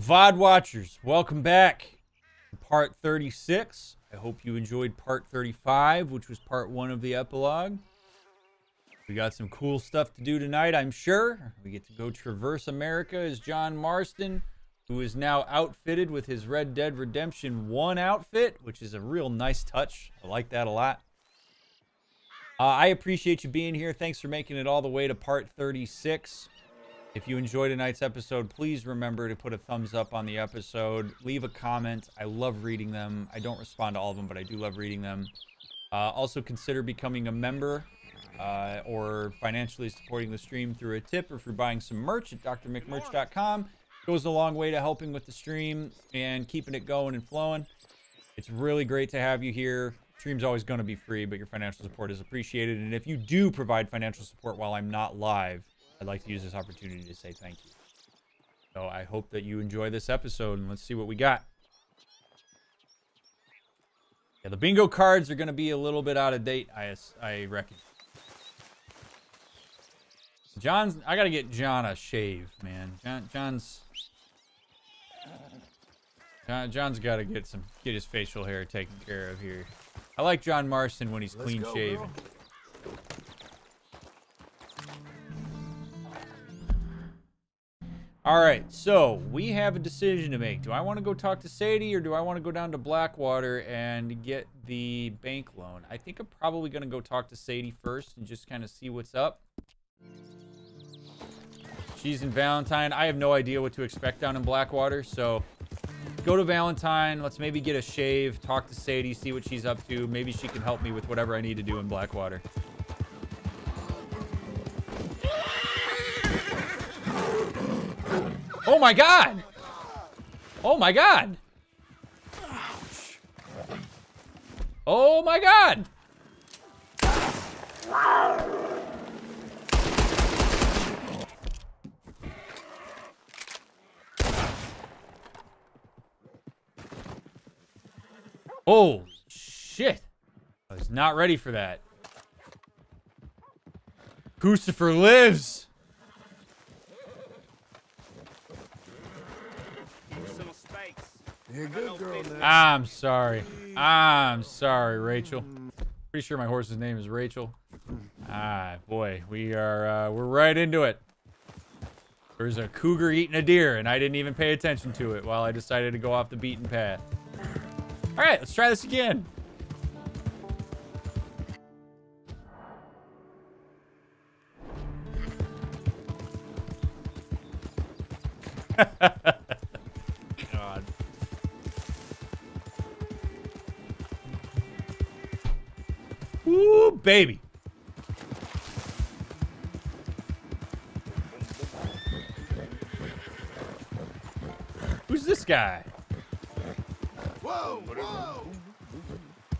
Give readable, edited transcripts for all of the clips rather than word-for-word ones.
VOD watchers, welcome back to part 36. I hope you enjoyed part 35, which was part 1 of the epilogue. We got some cool stuff to do tonight, I'm sure. We get to go traverse America as John Marston, who is now outfitted with his Red Dead Redemption 1 outfit, which is a real nice touch. I like that a lot. I appreciate you being here. Thanks for making it all the way to part 36. If you enjoyed tonight's episode, please remember to put a thumbs up on the episode. Leave a comment. I love reading them. I don't respond to all of them, but I do love reading them. Also, consider becoming a member or financially supporting the stream through a tip, or if you're buying some merch at drmickmerch.com. It goes a long way to helping with the stream and keeping it going and flowing. It's really great to have you here. The stream's always going to be free, but your financial support is appreciated. And if you do provide financial support while I'm not live, I'd like to use this opportunity to say thank you. So I hope that you enjoy this episode, and let's see what we got. Yeah, the bingo cards are going to be a little bit out of date, I reckon. I got to get John a shave, man. John's got to get his facial hair taken care of here. I like John Marston when he's clean shaven. Alright, so we have a decision to make. Do I want to go talk to Sadie, or do I want to go down to Blackwater and get the bank loan? I think I'm probably going to go talk to Sadie first and just kind of see what's up. She's in Valentine. I have no idea what to expect down in Blackwater, so go to Valentine. Let's maybe get a shave, talk to Sadie, see what she's up to. Maybe she can help me with whatever I need to do in Blackwater. Oh my God! Oh my God! Oh my God! Oh shit! I was not ready for that. Christopher lives! Good girl, I'm sorry, Rachel. Pretty sure my horse's name is Rachel. Ah, boy, we are, we're right into it. There's a cougar eating a deer, and I didn't even pay attention to it while I decided to go off the beaten path. All right, let's try this again. Ooh, baby. Who's this guy? Whoa, whoa.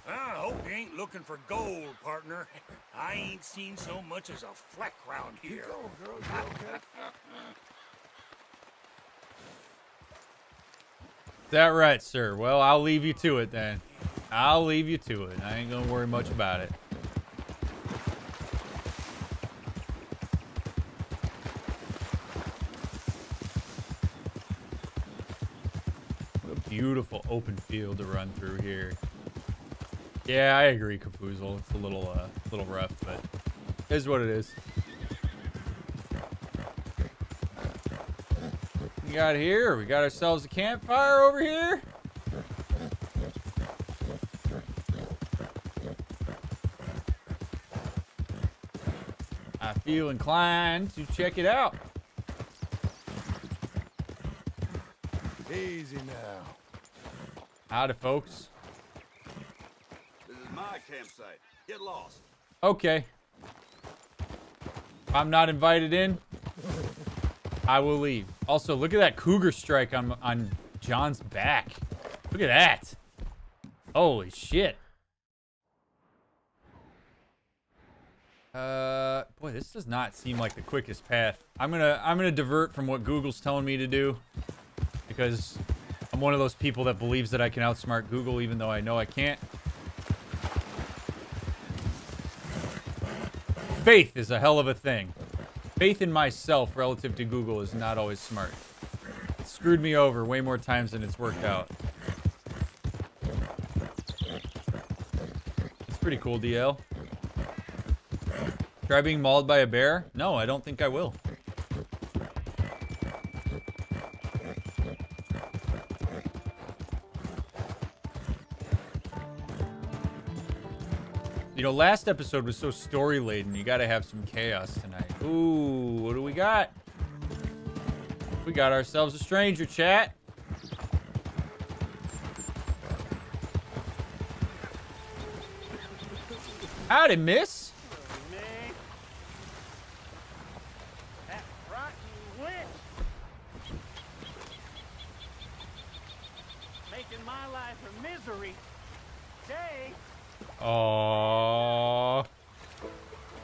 I hope you ain't looking for gold, partner. I ain't seen so much as a fleck round here. Is that right, sir? Well, I'll leave you to it then. I'll leave you to it. I ain't gonna worry much about it. What a beautiful open field to run through here. Yeah, I agree, Kapoozle. It's a little rough, but it is what it is. We got here. We got ourselves a campfire over here. I feel inclined to check it out. Easy now. Howdy, folks. This is my campsite. Get lost. Okay. If I'm not invited in, I will leave. Also, look at that cougar strike on John's back. Look at that. Holy shit. Boy, this does not seem like the quickest path. I'm gonna divert from what Google's telling me to do, because I'm one of those people that believes that I can outsmart Google, even though I know I can't. Faith is a hell of a thing. Faith in myself relative to Google is not always smart. It's screwed me over way more times than it's worked out. It's pretty cool, DL. Try being mauled by a bear? No, I don't think I will. You know, last episode was so story-laden, you gotta have some chaos tonight. Ooh, what do we got? We got ourselves a stranger, chat. Howdy, miss. That rotten witch. Making my life a misery. Day. Aww.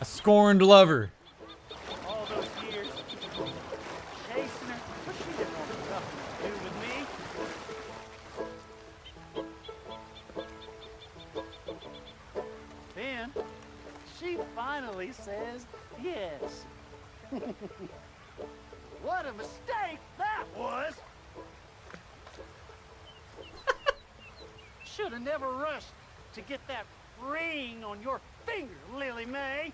A scorned lover. All those years chasing her, but she didn't want nothing to do with me. Then she finally says yes. What a mistake that was. Should have never rushed to get that ring on your finger, Lily May.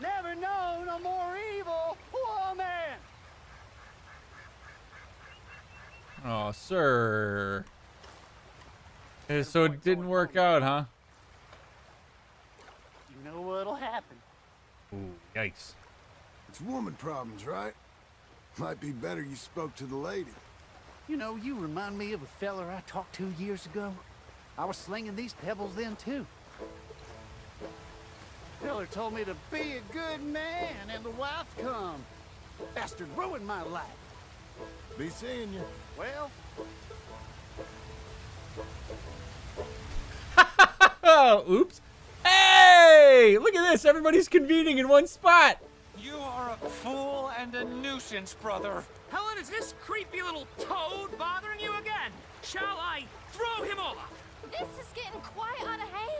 Never known a more evil woman. Oh, sir. So it didn't work out, huh? You know what'll happen. Ooh, yikes. It's woman problems, right? Might be better you spoke to the lady. You know, you remind me of a feller I talked to years ago. I was slinging these pebbles then, too. Feller told me to be a good man, and the wife come. Bastard ruined my life. Be seeing you. Well. Oops. Hey! Look at this. Everybody's convening in one spot. You are a fool and a nuisance, brother. Helen, is this creepy little toad bothering you again? Shall I throw him over? This is getting quite out of hand.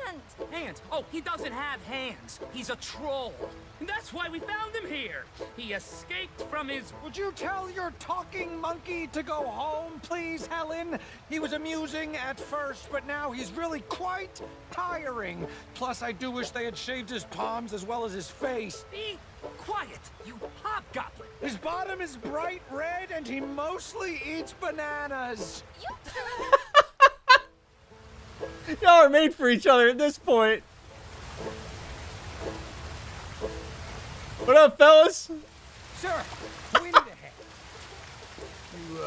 Hands? Oh, he doesn't have hands. He's a troll. And that's why we found him here. He escaped from his... Would you tell your talking monkey to go home, please, Helen? He was amusing at first, but now he's really quite tiring. Plus, I do wish they had shaved his palms as well as his face. Be quiet, you hobgoblin. His bottom is bright red, and he mostly eats bananas. You... Y'all are made for each other at this point. What up, fellas? Sir, we need a hand. You,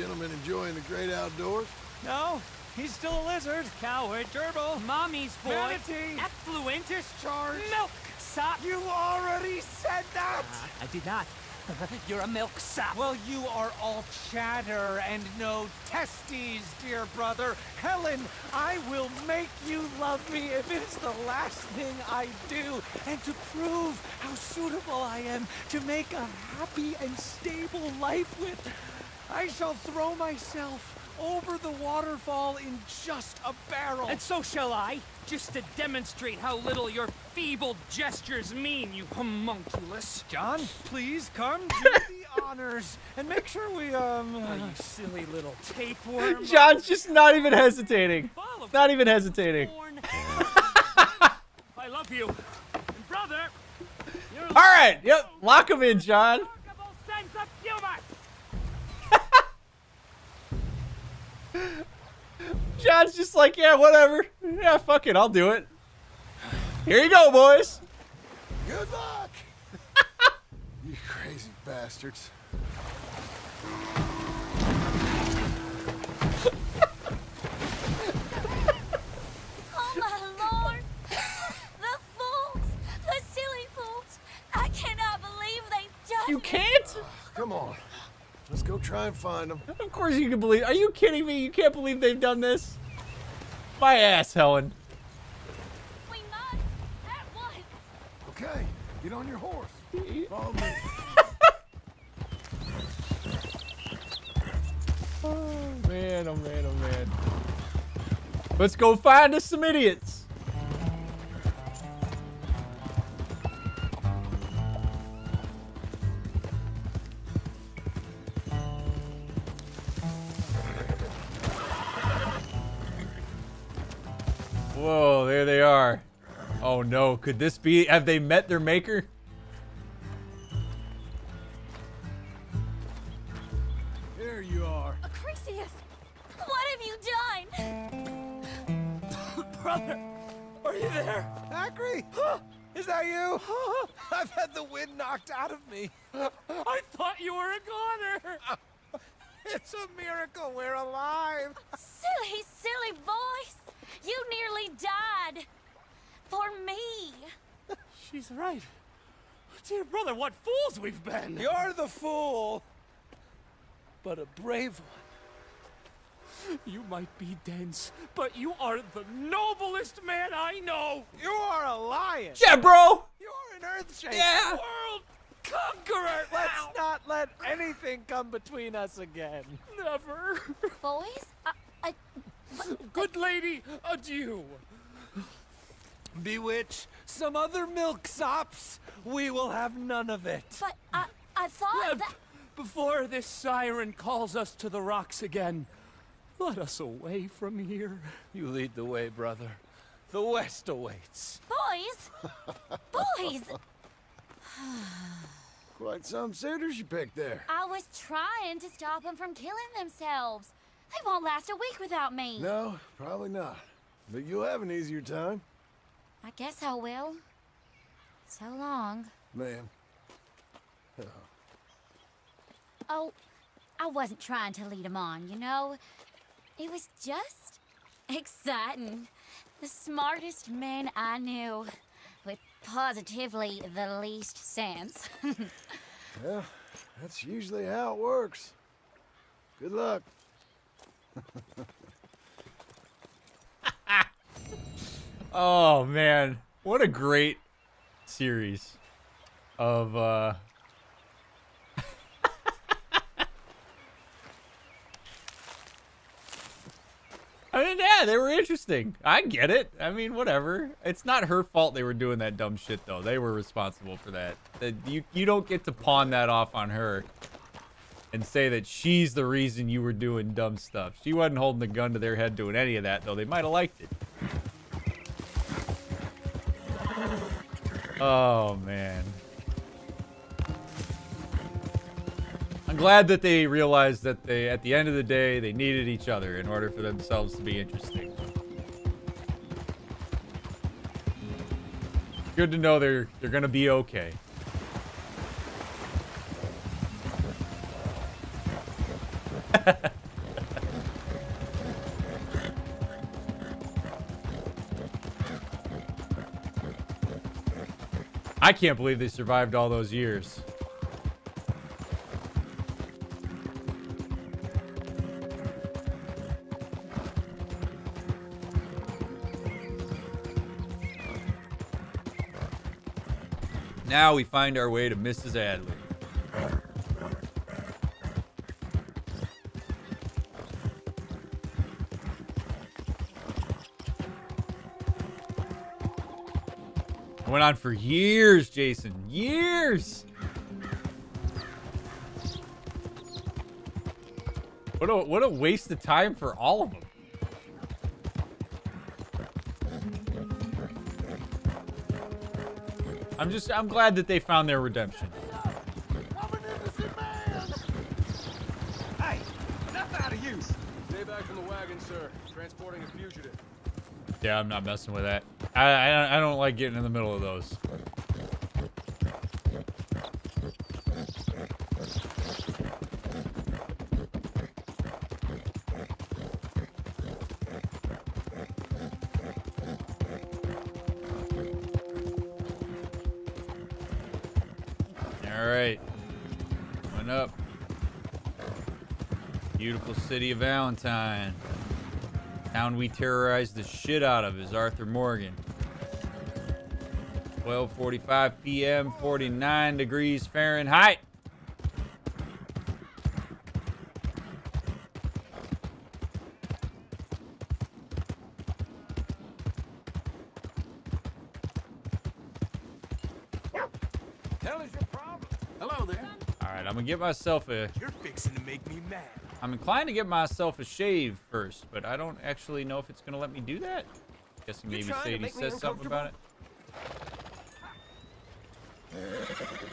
gentlemen enjoying the great outdoors? No, he's still a lizard. Coward, gerbil, mommy's boy, manatee, effluent, discharge, milk sop. You already said that! I did not. You're a milk sap. Well, you are all chatter and no testes, dear brother. Helen, I will make you love me if it's the last thing I do. And to prove how suitable I am to make a happy and stable life with, I shall throw myself over the waterfall in just a barrel. And so shall I, just to demonstrate how little your feeble gestures mean, you homunculus. John, please come do the honors and make sure we, oh, you silly little tapeworm. John's just not even hesitating. Not even hesitating. I love you. And brother, you're all right. Yep. Lock him in, John. John's just like, yeah, whatever. Yeah, fuck it, I'll do it. Here you go, boys. Good luck. You crazy bastards. Oh my lord. The fools. The silly fools. I cannot believe they've done it. You can't? Come on. Let's go try and find them. Of course you can believe. Are you kidding me? You can't believe they've done this. My ass, Helen. We must at once. Okay, get on your horse. Follow me. Oh man! Oh man! Oh man! Let's go find us some idiots. Whoa, there they are. Oh no, could this be? Have they met their maker? There you are. Acrisius, what have you done? Brother, are you there? Acri, is that you? I've had the wind knocked out of me. I thought you were a goner. It's a miracle we're alive. Silly, silly boys. You nearly died. For me. She's right. Dear brother, what fools we've been. You're the fool. But a brave one. You might be dense, but you are the noblest man I know. You are a lion. Yeah, bro. You're an earthshaker. Yeah. World conqueror. Let's not let anything come between us again. Never. Boys? Good lady, adieu. Bewitch some other milksops. We will have none of it. But I thought that... Before this siren calls us to the rocks again, let us away from here. You lead the way, brother. The West awaits. Boys! Boys! Quite some suitors you picked there. I was trying to stop them from killing themselves. They won't last a week without me. No, probably not. But you'll have an easier time. I guess I will. So long. Ma'am. Oh. Oh, I wasn't trying to lead him on, you know? It was just exciting. The smartest man I knew, with positively the least sense. Well, that's usually how it works. Good luck. Oh man, what a great series of I mean, yeah, they were interesting. I get it. I mean, whatever. It's not her fault they were doing that dumb shit though. They were responsible for that. You don't get to pawn that off on her and say that she's the reason you were doing dumb stuff. She wasn't holding the gun to their head doing any of that, though. They might have liked it. Oh, man. I'm glad that they realized that they, at the end of the day, they needed each other in order for themselves to be interesting. Good to know they're gonna be okay. I can't believe they survived all those years. Now we find our way to Mrs. Adler. Went on for years, Jason. Years. What a waste of time for all of them. I'm glad that they found their redemption. I'm an innocent man. Hey, enough out of you. Stay back from the wagon, sir. Transporting a fugitive. Yeah, I'm not messing with that. I don't like getting in the middle of those. All right, coming up. Beautiful city of Valentine. Town we terrorized the shit out of is Arthur Morgan. 12:45 p.m., 49 degrees Fahrenheit. Tell us your problem. Hello there. All right, I'm gonna get myself a... You're fixing to make me mad. I'm inclined to get myself a shave first, but I don't actually know if it's gonna let me do that. Guessing maybe Sadie says something about it.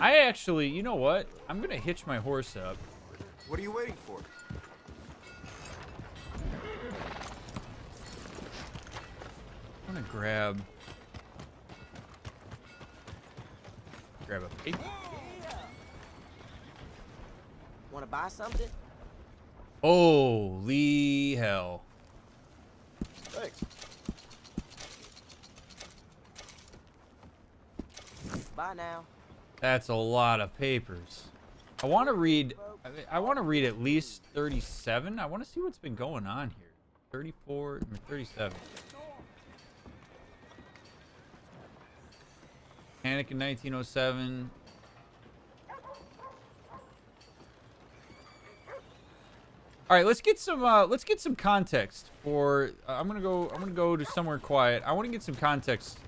I actually, you know what? I'm gonna hitch my horse up. What are you waiting for? I'm gonna grab a paper. Wanna buy something? Holy hell. Thanks. Bye now. That's a lot of papers. I want to read. I want to read at least 37. I want to see what's been going on here. 34, 37. Panic in 1907. All right, let's get some context for. I'm gonna go to somewhere quiet. I want to get some context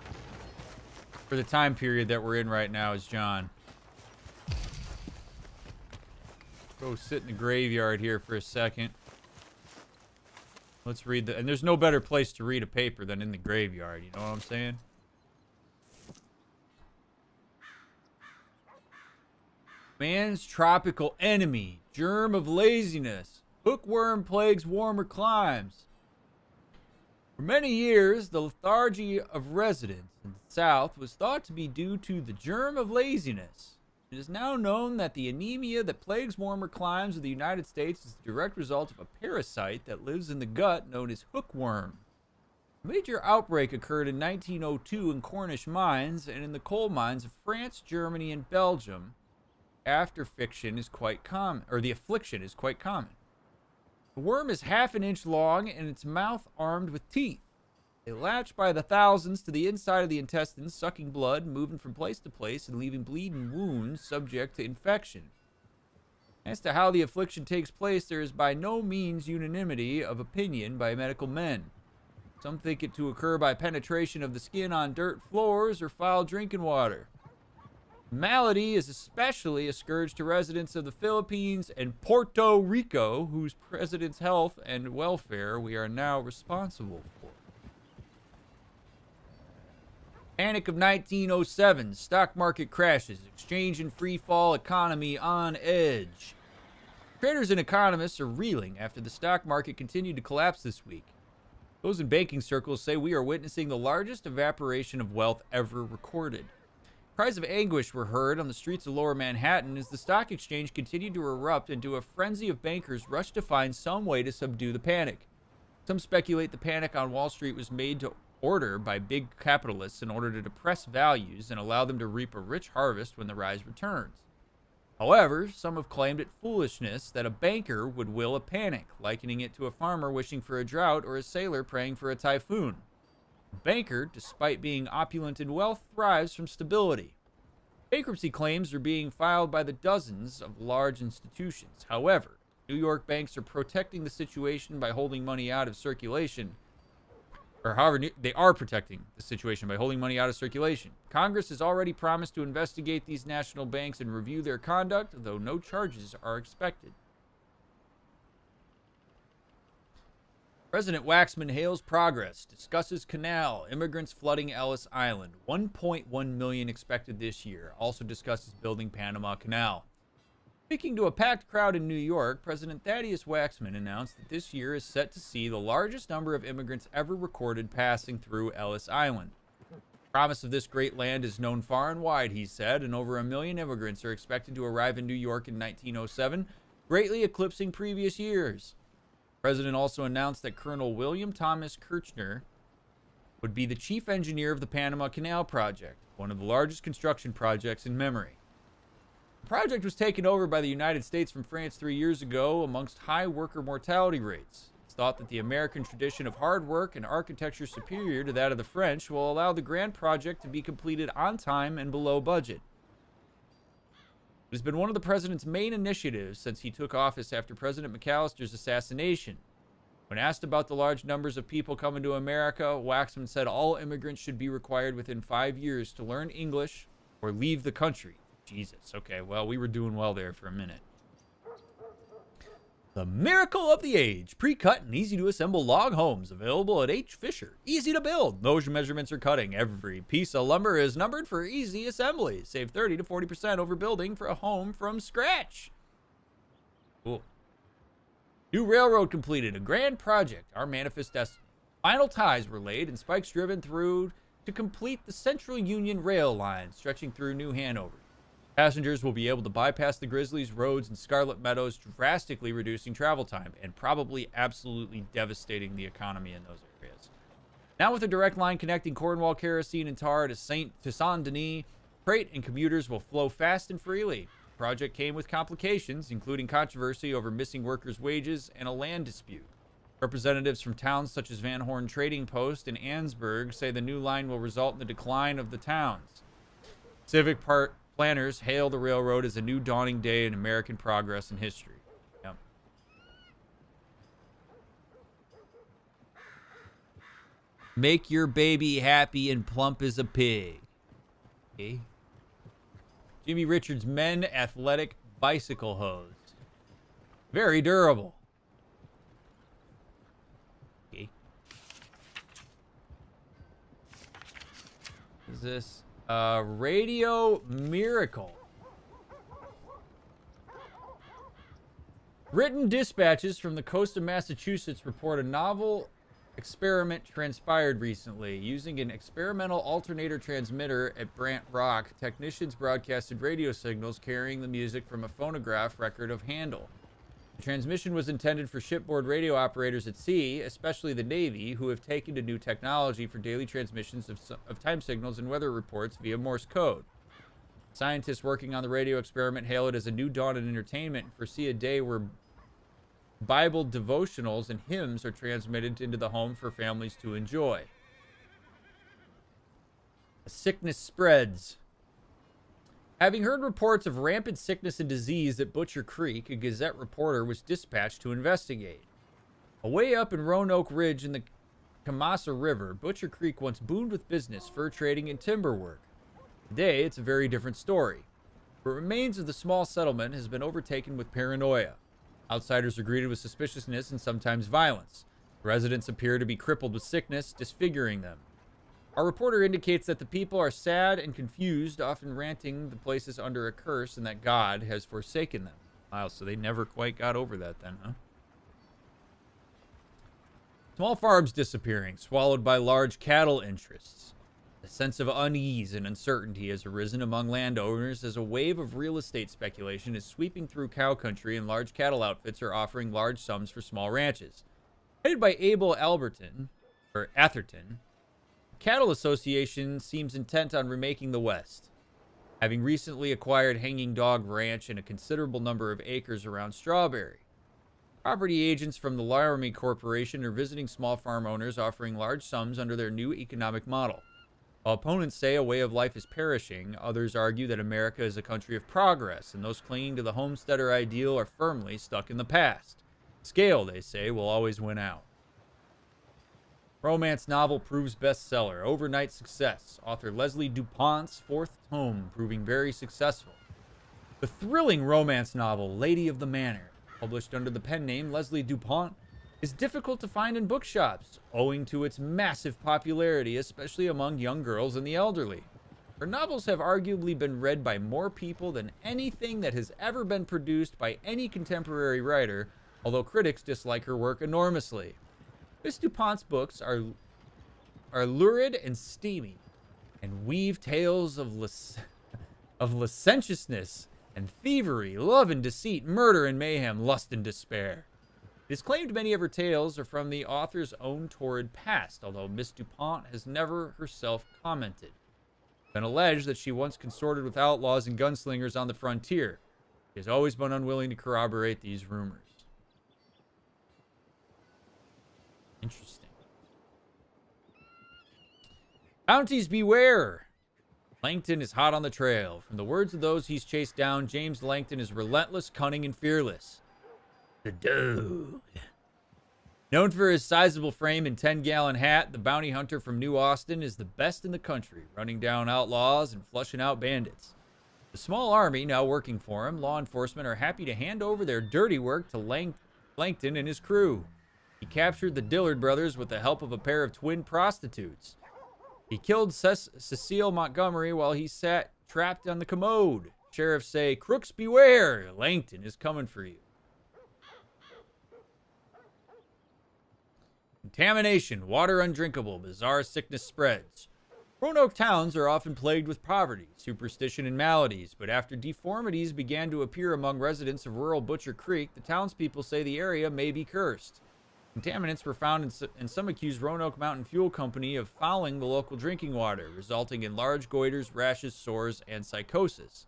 for the time period that we're in right now is John. Go sit in the graveyard here for a second. Let's read the, and there's no better place to read a paper than in the graveyard, you know what I'm saying? Man's tropical enemy, germ of laziness, hookworm plagues warmer climes. For many years, the lethargy of residents in the South was thought to be due to the germ of laziness. It is now known that the anemia that plagues warmer climes of the United States is the direct result of a parasite that lives in the gut known as hookworm. A major outbreak occurred in 1902 in Cornish mines and in the coal mines of France, Germany, and Belgium. The affliction is quite common. The worm is half an inch long and its mouth armed with teeth. They latch by the thousands to the inside of the intestines, sucking blood, moving from place to place, and leaving bleeding wounds subject to infection. As to how the affliction takes place, there is by no means unanimity of opinion by medical men. Some think it to occur by penetration of the skin on dirt floors or foul drinking water. The malady is especially a scourge to residents of the Philippines and Puerto Rico, whose president's health and welfare we are now responsible for. Panic of 1907, stock market crashes, exchange and free fall, economy on edge. Traders and economists are reeling after the stock market continued to collapse this week. Those in banking circles say we are witnessing the largest evaporation of wealth ever recorded. Cries of anguish were heard on the streets of Lower Manhattan as the stock exchange continued to erupt into a frenzy of bankers rushed to find some way to subdue the panic. Some speculate the panic on Wall Street was made to order by big capitalists in order to depress values and allow them to reap a rich harvest when the rise returns. However, some have claimed it foolishness that a banker would will a panic, likening it to a farmer wishing for a drought or a sailor praying for a typhoon. A banker, despite being opulent in wealth, thrives from stability. Bankruptcy claims are being filed by the dozens of large institutions. However, New York banks are protecting the situation by holding money out of circulation. Congress has already promised to investigate these national banks and review their conduct, though no charges are expected. President Waxman hails progress, discusses canal, immigrants flooding Ellis Island, 1.1 million expected this year, also discusses building Panama Canal. Speaking to a packed crowd in New York, President Thaddeus Waxman announced that this year is set to see the largest number of immigrants ever recorded passing through Ellis Island. The promise of this great land is known far and wide, he said, and over 1 million immigrants are expected to arrive in New York in 1907, greatly eclipsing previous years. The president also announced that Colonel William Thomas Kirchner would be the chief engineer of the Panama Canal project, one of the largest construction projects in memory. The project was taken over by the United States from France 3 years ago amongst high worker mortality rates. It's thought that the American tradition of hard work and architecture superior to that of the French will allow the grand project to be completed on time and below budget. It has been one of the president's main initiatives since he took office after President McAllister's assassination. When asked about the large numbers of people coming to America, Waxman said all immigrants should be required within 5 years to learn English or leave the country. Jesus, okay, well, we were doing well there for a minute. The Miracle of the Age, pre-cut and easy-to-assemble log homes available at H. Fisher. Easy to build. Knows your measurements are cutting. Every piece of lumber is numbered for easy assembly. Save 30 to 40% over building for a home from scratch. Cool. New railroad completed. A grand project. Our manifest destiny. Final ties were laid and spikes driven through to complete the Central Union Rail Line stretching through New Hanover. Passengers will be able to bypass the Grizzlies, roads, and Scarlet Meadows, drastically reducing travel time and probably absolutely devastating the economy in those areas. Now with a direct line connecting Cornwall Kerosene and Tar to Saint-Denis, freight and commuters will flow fast and freely. The project came with complications, including controversy over missing workers' wages and a land dispute. Representatives from towns such as Van Horn Trading Post and Ansburg say the new line will result in the decline of the towns. Civic part planners hail the railroad as a new dawning day in American progress and history. Yep. Make your baby happy and plump as a pig. Okay. Jimmy Richards' Men Athletic Bicycle Hose. Very durable. Okay. What is this? Radio Miracle. Written dispatches from the coast of Massachusetts report a novel experiment transpired recently. Using an experimental alternator transmitter at Brant Rock, technicians broadcasted radio signals carrying the music from a phonograph record of Handel. The transmission was intended for shipboard radio operators at sea, especially the Navy, who have taken to new technology for daily transmissions of time signals and weather reports via Morse code. Scientists working on the radio experiment hail it as a new dawn in entertainment and foresee a day where Bible devotionals and hymns are transmitted into the home for families to enjoy. A sickness spreads. Having heard reports of rampant sickness and disease at Butcher Creek, a Gazette reporter was dispatched to investigate. Away up in Roanoke Ridge in the Kamasa River, Butcher Creek once boomed with business, fur trading, and timber work. Today, it's a very different story. What remains of the small settlement has been overtaken with paranoia. Outsiders are greeted with suspiciousness and sometimes violence. Residents appear to be crippled with sickness, disfiguring them. Our reporter indicates that the people are sad and confused, often ranting the place is under a curse and that God has forsaken them. Wow, so they never quite got over that then, huh? Small farms disappearing, swallowed by large cattle interests. A sense of unease and uncertainty has arisen among landowners as a wave of real estate speculation is sweeping through cow country and large cattle outfits are offering large sums for small ranches. Headed by Abel Atherton, Cattle Association seems intent on remaking the West. Having recently acquired Hanging Dog Ranch and a considerable number of acres around Strawberry, property agents from the Laramie Corporation are visiting small farm owners offering large sums under their new economic model. While opponents say a way of life is perishing, others argue that America is a country of progress, and those clinging to the homesteader ideal are firmly stuck in the past. Scale, they say, will always win out. Romance novel proves bestseller. Overnight success. Author Leslie DuPont's fourth tome proving very successful. The thrilling romance novel Lady of the Manor, published under the pen name Leslie DuPont, is difficult to find in bookshops, owing to its massive popularity, especially among young girls and the elderly. Her novels have arguably been read by more people than anything that has ever been produced by any contemporary writer, although critics dislike her work enormously. Miss DuPont's books are lurid and steamy, and weave tales of licentiousness and thievery, love and deceit, murder and mayhem, lust and despair. It is claimed many of her tales are from the author's own torrid past, although Miss DuPont has never herself commented. It's been alleged that she once consorted with outlaws and gunslingers on the frontier. She has always been unwilling to corroborate these rumors. Interesting. Bounties beware! Langton is hot on the trail. From the words of those he's chased down, James Langton is relentless, cunning, and fearless. The dude. Known for his sizable frame and 10-gallon hat, the bounty hunter from New Austin is the best in the country, running down outlaws and flushing out bandits. The small army now working for him, law enforcement are happy to hand over their dirty work to Langton Plankton and his crew. He captured the Dillard brothers with the help of a pair of twin prostitutes. He killed Cecile Montgomery while he sat trapped on the commode. Sheriffs say, "Crooks beware! Langton is coming for you." Contamination, water undrinkable, bizarre sickness spreads. Roanoke towns are often plagued with poverty, superstition, and maladies, but after deformities began to appear among residents of rural Butcher Creek, the townspeople say the area may be cursed. Contaminants were found, and some accused Roanoke Mountain Fuel Company of fouling the local drinking water, resulting in large goiters, rashes, sores, and psychosis.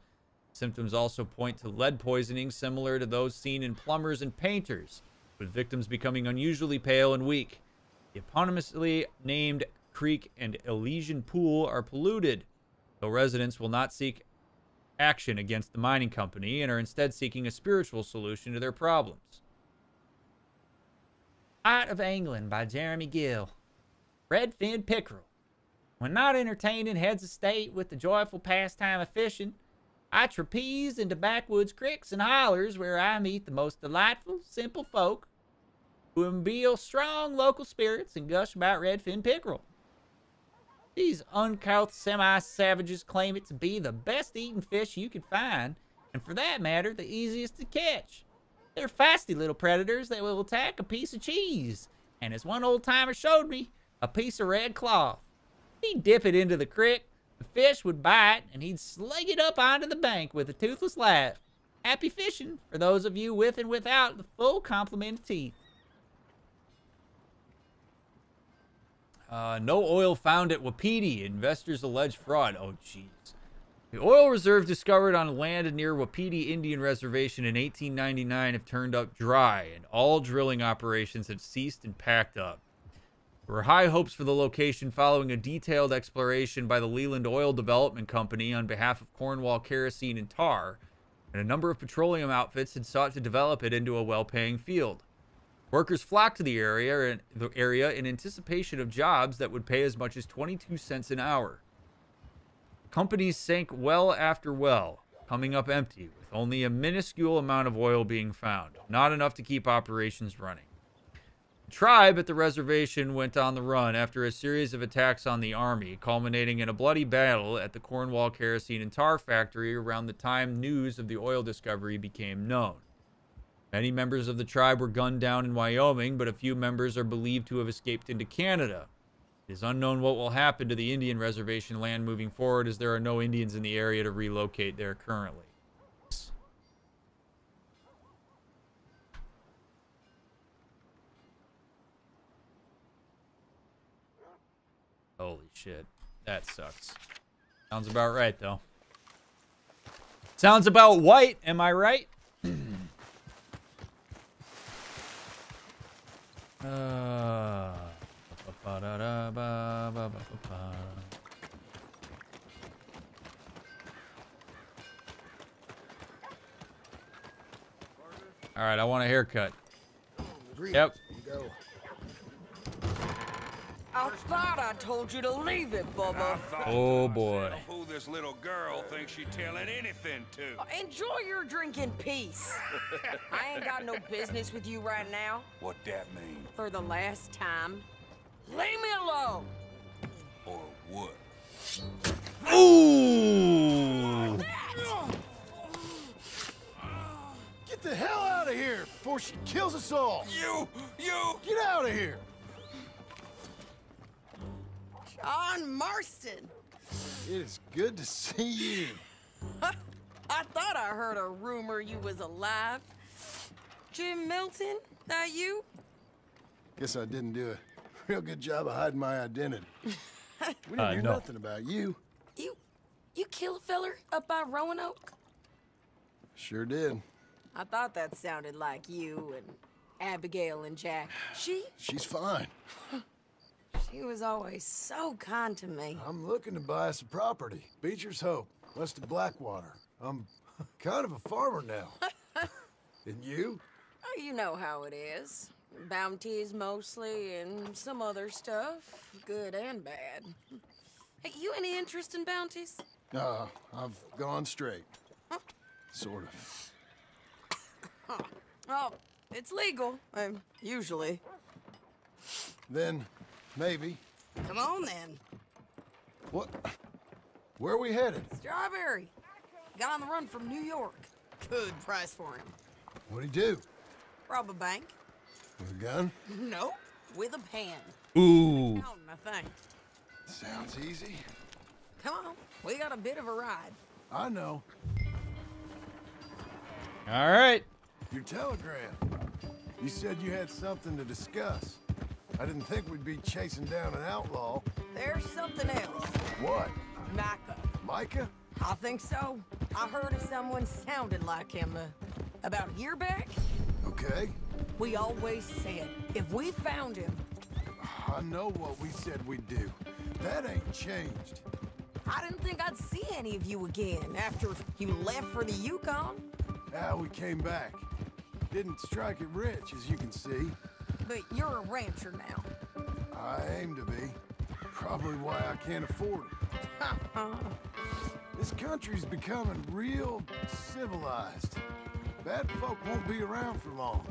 Symptoms also point to lead poisoning similar to those seen in plumbers and painters, with victims becoming unusually pale and weak. The eponymously named creek and Elysian Pool are polluted, though residents will not seek action against the mining company and are instead seeking a spiritual solution to their problems. Out of England by Jeremy Gill. Redfin Pickerel. When not entertaining heads of state with the joyful pastime of fishing, I trapeze into backwoods cricks and hollers where I meet the most delightful, simple folk who imbue strong local spirits and gush about redfin pickerel. These uncouth semi-savages claim it to be the best-eating fish you can find, and for that matter, the easiest to catch. They're feisty little predators that will attack a piece of cheese, and as one old-timer showed me, a piece of red cloth. He'd dip it into the creek, the fish would bite, and he'd sling it up onto the bank with a toothless laugh. Happy fishing for those of you with and without the full complement of teeth. No oil found at Wapiti. Investors allege fraud. Oh, jeez. The oil reserve discovered on land near Wapiti Indian Reservation in 1899 have turned up dry, and all drilling operations have ceased and packed up. There were high hopes for the location following a detailed exploration by the Leland Oil Development Company on behalf of Cornwall Kerosene and Tar, and a number of petroleum outfits had sought to develop it into a well-paying field. Workers flocked to the area in anticipation of jobs that would pay as much as 22 cents an hour. Companies sank well after well, coming up empty, with only a minuscule amount of oil being found, not enough to keep operations running. The tribe at the reservation went on the run after a series of attacks on the army, culminating in a bloody battle at the Cornwall Kerosene and Tar Factory around the time news of the oil discovery became known. Many members of the tribe were gunned down in Wyoming, but a few members are believed to have escaped into Canada. It is unknown what will happen to the Indian reservation land moving forward, as there are no Indians in the area to relocate there currently. Holy shit. That sucks. Sounds about right, though. Sounds about white, am I right? All right, I want a haircut. Yep. I thought I told you to leave it, Bubba. Oh boy. Who this little girl thinks she's telling anything to? Enjoy your drink in peace. I ain't got no business with you right now. What that mean? For the last time, leave me alone. Or what? Ooh! Get the hell out of here before she kills us all. You get out of here. John Marston. It is good to see you. I thought I heard a rumor you was alive. Jim Milton, that you? Guess I didn't do a real good job of hiding my identity. We didn't hear nothing about you. You killed a feller up by Roanoke? Sure did. I thought that sounded like you and Abigail and Jack. She's fine. She was always so kind to me. I'm looking to buy some property. Beecher's Hope, west of Blackwater. I'm kind of a farmer now. And you? Oh, you know how it is. Bounties mostly and some other stuff, good and bad. Hey, you any interest in bounties? I've gone straight. Sort of. Oh, It's legal. Usually. Then, maybe. Come on, then. What? Where are we headed? Strawberry. Got on the run from New York. Good price for him. What'd he do? Rob a bank. With a gun? No, with a pen. Ooh. I think. Sounds easy. Come on, we got a bit of a ride. I know. All right. Your telegram. You said you had something to discuss. I didn't think we'd be chasing down an outlaw. There's something else. What? Micah. Micah? I think so. I heard of someone sounded like him about a year back. Okay. We always said if we found him. I know what we said we'd do. That ain't changed. I didn't think I'd see any of you again after you left for the Yukon. Ah, we came back. Didn't strike it rich, as you can see. But you're a rancher now. I aim to be. Probably why I can't afford it. This country's becoming real civilized. Bad folk won't be around for long.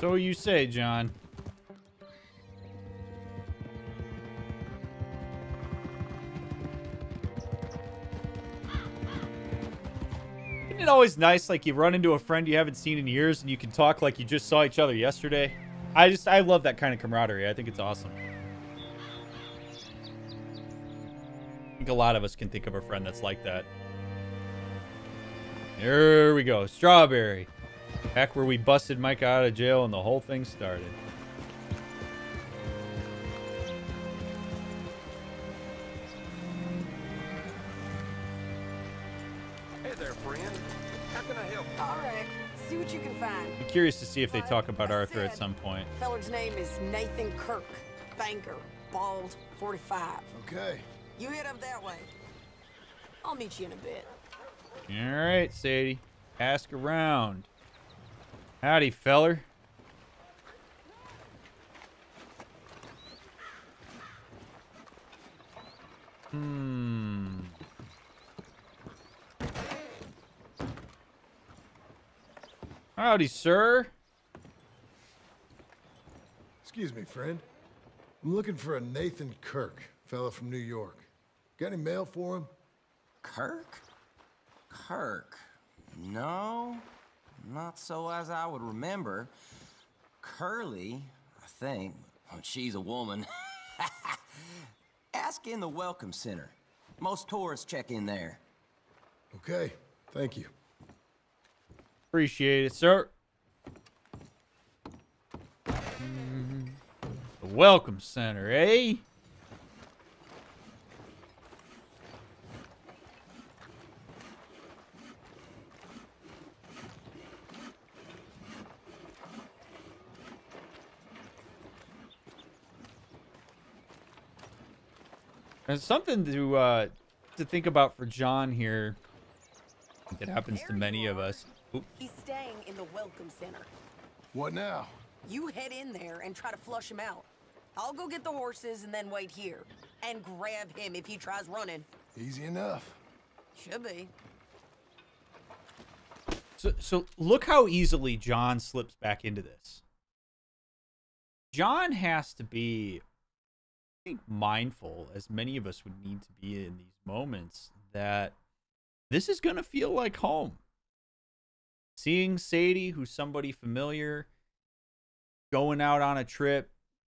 So you say, John. Isn't it always nice, like, you run into a friend you haven't seen in years and you can talk like you just saw each other yesterday? I love that kind of camaraderie. I think it's awesome. I think a lot of us can think of a friend that's like that. Here we go. Strawberry. Back where we busted Micah out of jail and the whole thing started. I'm curious to see if they talk about Arthur at some point. Feller's name is Nathan Kirk, banker, bald, 45. Okay. You head up that way. I'll meet you in a bit. All right, Sadie. Ask around. Howdy, feller. Howdy, sir. Excuse me, friend. I'm looking for a Nathan Kirk, fella from New York. Got any mail for him? Kirk? Kirk? No, not so as I would remember. Curly, I think. Oh, she's a woman. Ask in the Welcome Center. Most tourists check in there. Okay, thank you. Appreciate it, sir. The Welcome Center, eh? There's something to think about for John here that happens to many of us. He's staying in the Welcome Center. What now? You head in there and try to flush him out. I'll go get the horses and then wait here. And grab him if he tries running. Easy enough. Should be. So look how easily John slips back into this. John has to be, I think, mindful, as many of us would need to be in these moments, that this is going to feel like home. Seeing Sadie, who's somebody familiar, going out on a trip,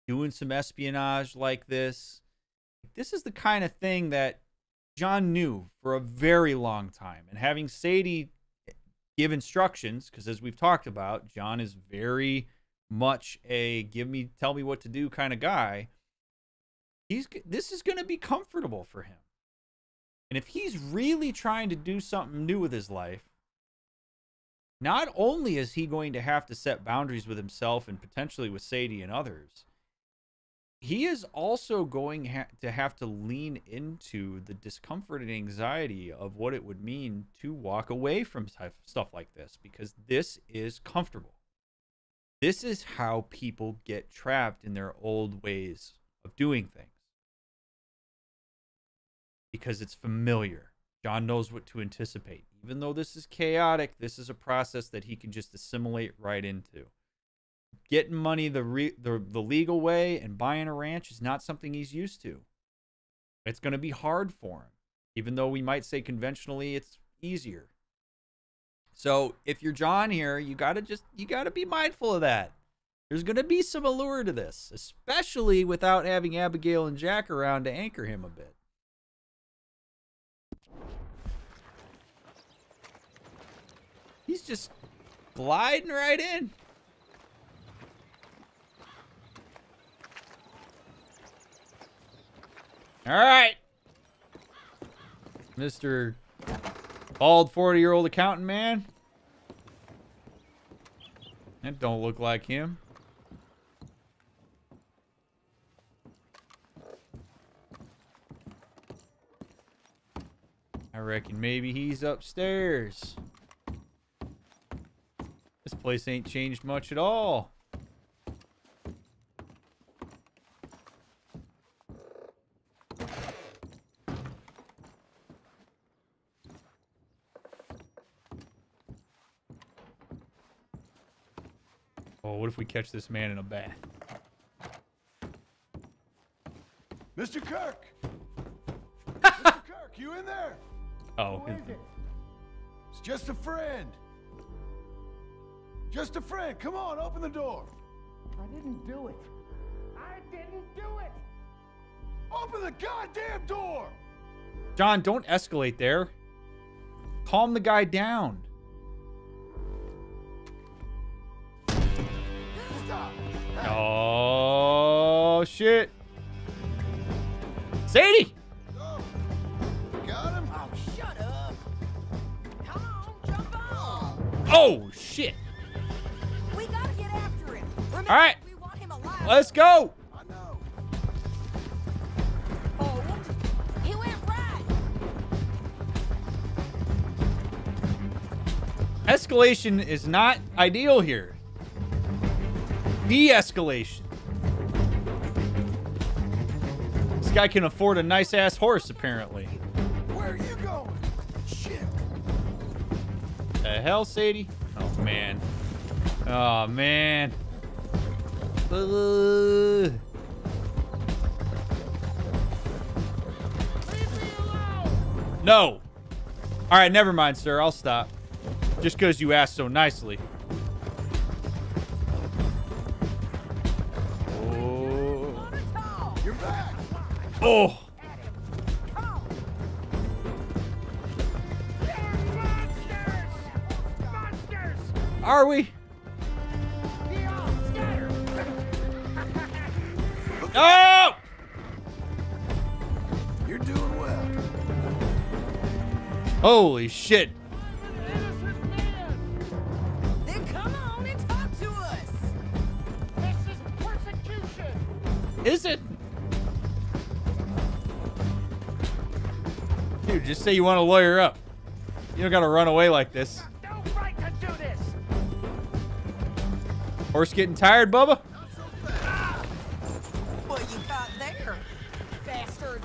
doing some espionage like this. This is the kind of thing that John knew for a very long time. And having Sadie give instructions, because as we've talked about, John is very much a tell me what to do kind of guy. This is going to be comfortable for him. And if he's really trying to do something new with his life, not only is he going to have to set boundaries with himself and potentially with Sadie and others, he is also going to have to lean into the discomfort and anxiety of what it would mean to walk away from stuff like this, because this is comfortable. This is how people get trapped in their old ways of doing things, because it's familiar. John knows what to anticipate. Even though this is chaotic, this is a process that he can just assimilate right into. Getting money the legal way and buying a ranch is not something he's used to. It's going to be hard for him, even though we might say conventionally it's easier. So if you're John here, you got to be mindful of that. There's going to be some allure to this, especially without having Abigail and Jack around to anchor him a bit. He's just gliding right in. All right. Mr. Bald 40-year-old accountant man. That don't look like him. I reckon maybe he's upstairs. This place ain't changed much at all. What if we catch this man in a bath? Mr. Kirk! Mr. Kirk, you in there? Oh. It's just a friend. Just a friend. Come on, open the door. I didn't do it. I didn't do it! Open the goddamn door! John, don't escalate there. Calm the guy down. Oh, shit. Sadie! Oh, got him. Oh, shut up. Come on, jump on. Oh, shit. We gotta get after him. Remember, all right. We want him alive. Let's go. I know. Oh, he went right. Escalation is not ideal here. De-escalation. This guy can afford a nice-ass horse, apparently. Where are you going? Shit. The hell, Sadie? Oh, man. Oh, man. Leave me alone. No. All right, never mind, sir. I'll stop. Just because you asked so nicely. Oh. Are we? No! You're doing well. Holy shit. Then come on and talk to us. This is persecution. Is it? Dude, just say you want to lawyer up. You don't gotta run away like this. No right to do this. Horse getting tired, Bubba? Not so fast. Ah! Well, you got there, bastard.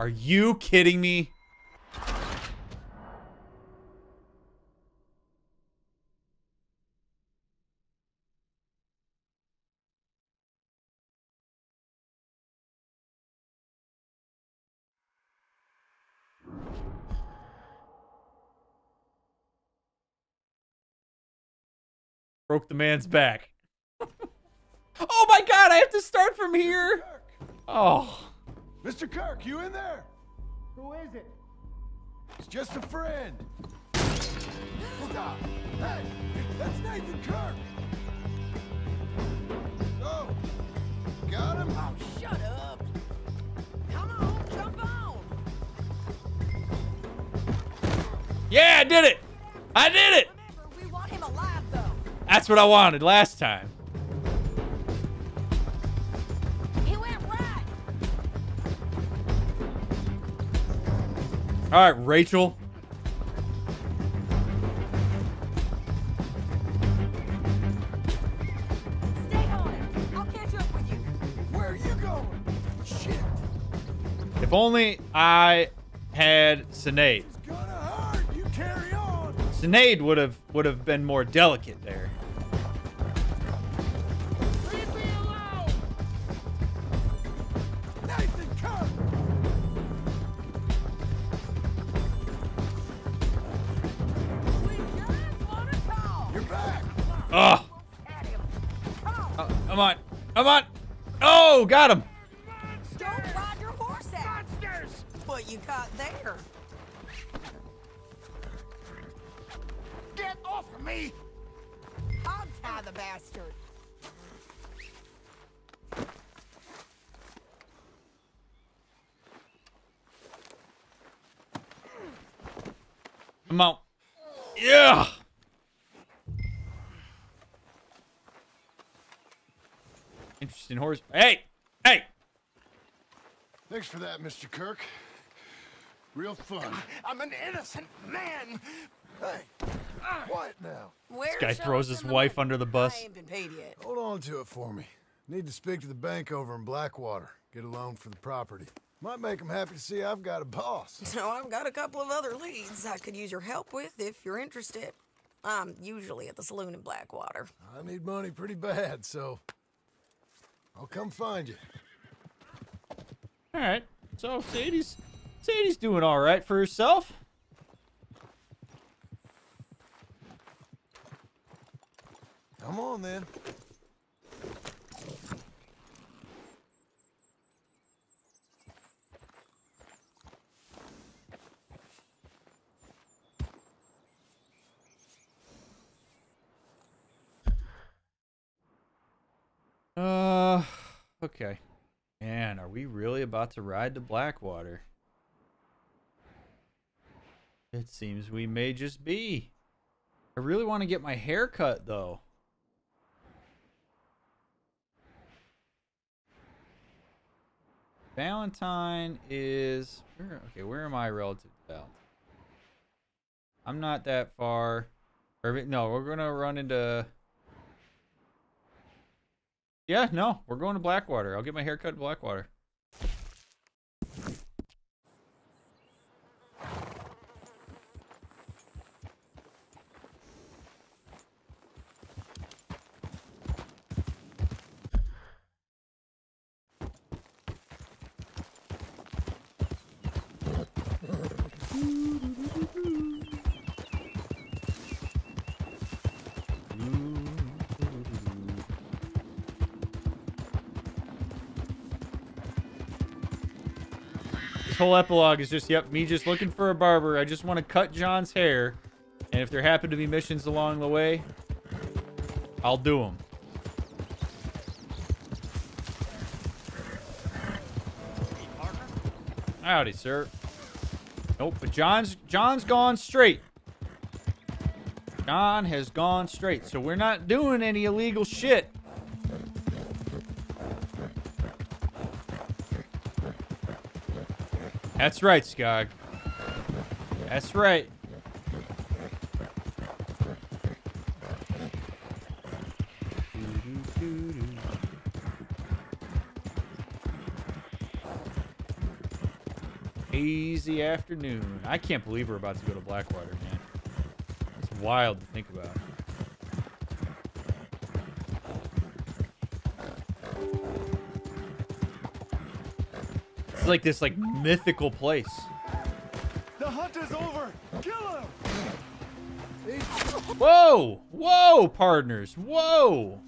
Are you kidding me? Broke the man's back. Oh my god, I have to start from here. Oh. Mr. Kirk, you in there? Who is it? It's just a friend. Stop. Hey, that's Nathan Kirk. Oh, got him. Oh, shut up. Come on, jump on. Yeah, I did it. I did it. Remember, we want him alive. That's what I wanted last time. He went right. All right, Rachel. Stay on it. I'll catch up with you. Where are you going? Shit. If only I had Sinead. Sinead would have been more delicate there. Leave me alone. Nathan Kirk. You're back. Oh. Come on. Come on. Oh, got him. Don't ride your horse out. Monsters. What you got there? Get off of me! I'll tie the bastard. Come on. Yeah. Interesting horse. Hey, hey. Thanks for that, Mr. Kirk. Real fun. I'm an innocent man. Hey. What now? This guy throws his wife under the bus. I ain't been paid yet. Hold on to it for me. Need to speak to the bank over in Blackwater. Get a loan for the property. Might make them happy to see I've got a boss. So I've got a couple of other leads I could use your help with if you're interested. I'm usually at the saloon in Blackwater. I need money pretty bad, so I'll come find you. All right. So Sadie's doing all right for herself. Come on, then. Okay. Man, are we really about to ride to Blackwater? It seems we may just be. I really want to get my hair cut, though. Valentine is... okay, where am I relative to Valentine? I'm not that far. No, we're going to run into... Yeah, no, we're going to Blackwater. I'll get my hair cut in Blackwater. Whole epilogue is just, yep, me just looking for a barber. I just want to cut John's hair, and if there happen to be missions along the way, I'll do them. Howdy, sir. Nope, but John's gone straight. John has gone straight, so we're not doing any illegal shit. That's right, Skog. That's right. Easy afternoon. I can't believe we're about to go to Blackwater, man. It's wild to think about. Like this, like, mythical place. The hunt is over. Kill him. Whoa, whoa, partners, whoa.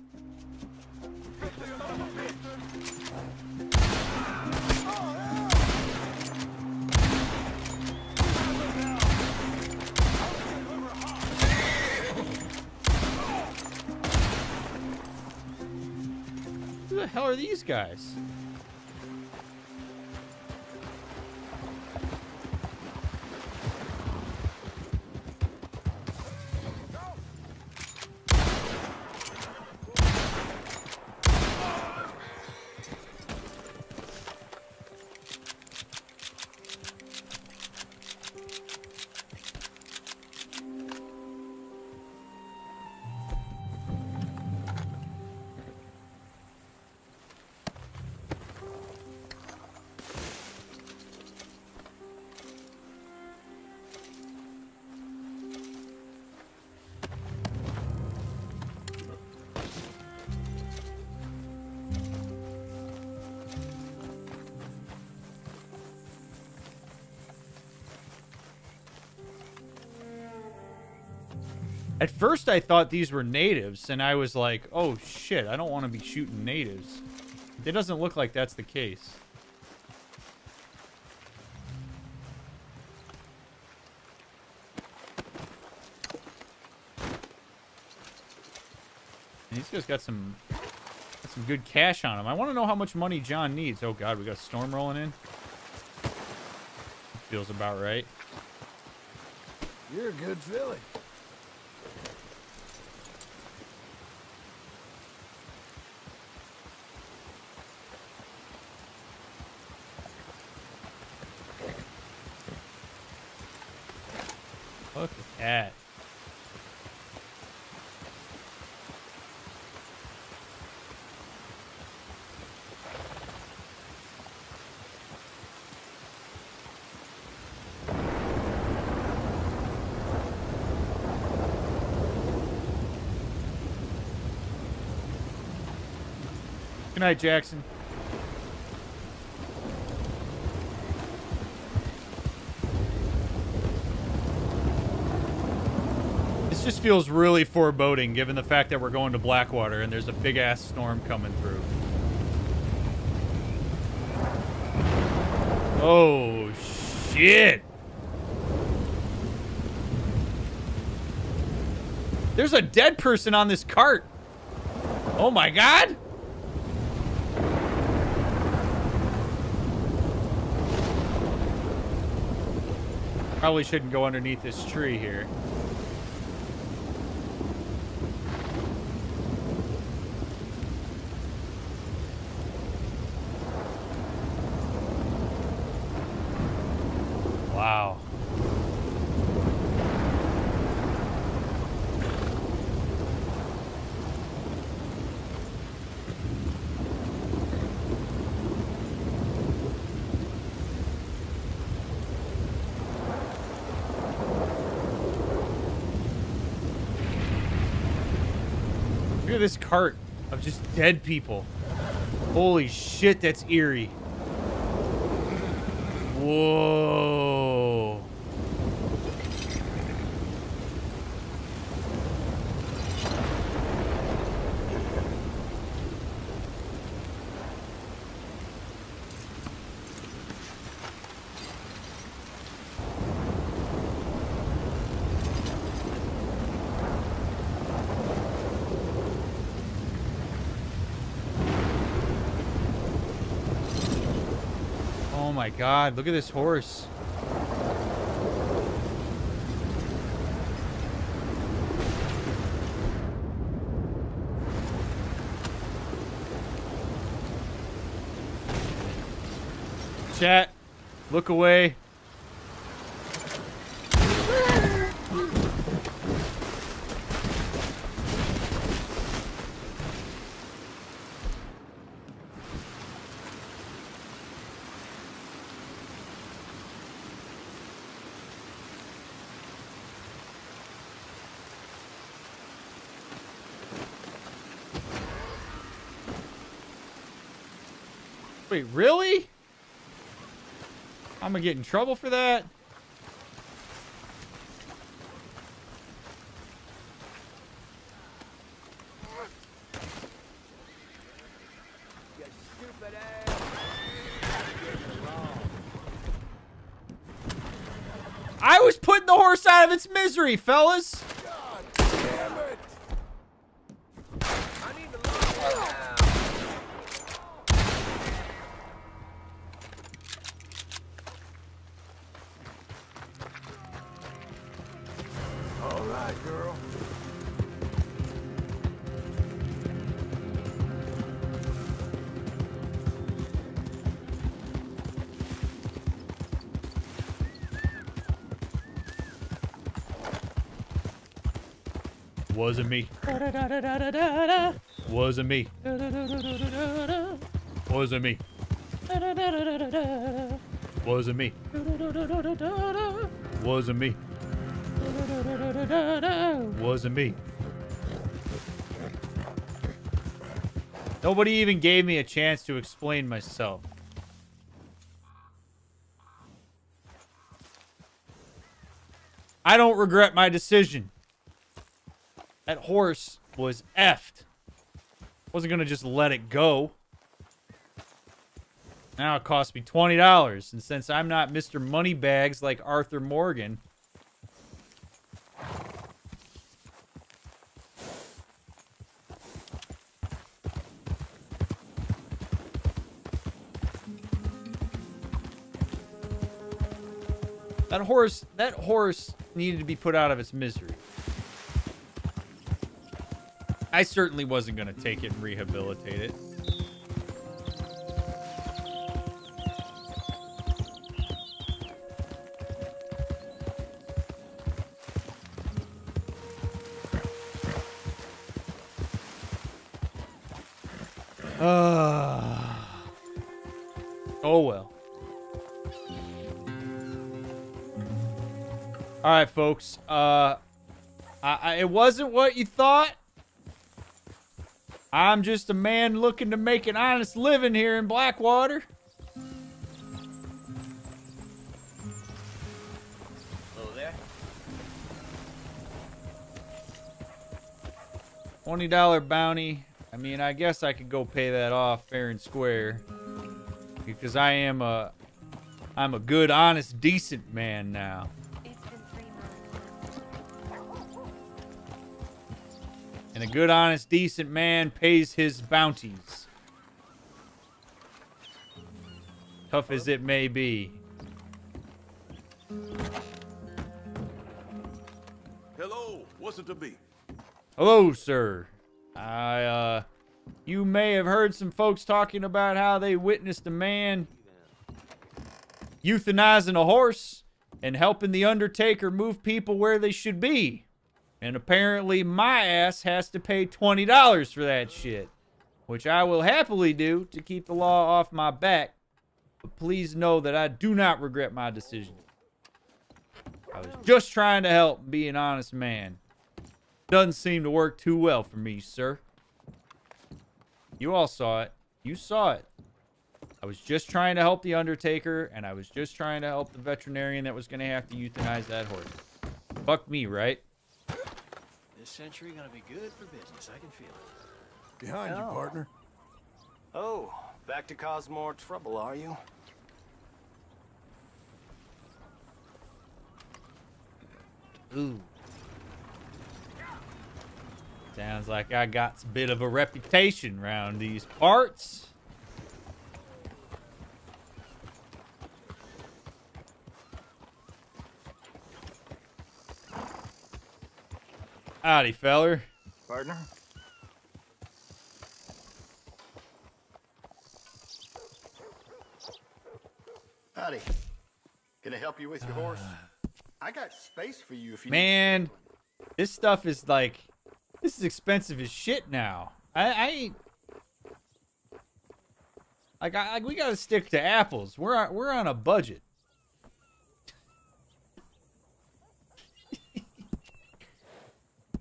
Who the hell are these guys? At first, I thought these were natives, and I was like, oh, shit, I don't want to be shooting natives. It doesn't look like that's the case. And these guys got some good cash on them. I want to know how much money John needs. Oh, God, we got a storm rolling in. Feels about right. You're a good filly. Look at that. Good night, Jackson. This just feels really foreboding, given the fact that we're going to Blackwater and there's a big-ass storm coming through. Oh, shit! There's a dead person on this cart! Oh my God! Probably shouldn't go underneath this tree here. Wow. This cart of just dead people. Holy shit, that's eerie. Whoa. Oh my God, look at this horse. Chat, look away. Wait, really? I'm gonna get in trouble for that? You stupid ass. I was putting the horse out of its misery, fellas! God damn it. I need the law now. Wasn't me. Wasn't me. Wasn't me. Wasn't me. Wasn't me. Wasn't me. Nobody even gave me a chance to explain myself. I don't regret my decision. That horse was effed. Wasn't gonna just let it go. Now it costs me $20, and since I'm not Mr. Moneybags like Arthur Morgan, that horse needed to be put out of its misery. I certainly wasn't going to take it and rehabilitate it. Oh well. All right, folks. It wasn't what you thought. I'm just a man looking to make an honest living here in Blackwater. Hello there. $20 bounty. I mean, I guess I could go pay that off fair and square, because I am I'm a good, honest, decent man now. And a good, honest, decent man pays his bounties. Tough as it may be. Hello, what's it to be? Hello, sir. You may have heard some folks talking about how they witnessed a man euthanizing a horse and helping the undertaker move people where they should be. And apparently my ass has to pay $20 for that shit, which I will happily do to keep the law off my back. But please know that I do not regret my decision. I was just trying to help and be an honest man. Doesn't seem to work too well for me, sir. You all saw it. You saw it. I was just trying to help the undertaker, and I was just trying to help the veterinarian that was going to have to euthanize that horse. Fuck me, right? This century gonna be good for business. I can feel it. Behind you, partner. Oh, back to cause more trouble, are you? Ooh. Sounds like I got a bit of a reputation around these parts. Howdy, feller. Partner. Howdy. Can I help you with your horse? I got space for you if you need. This stuff is like, this is expensive as shit now. I we gotta stick to apples. We're on a budget.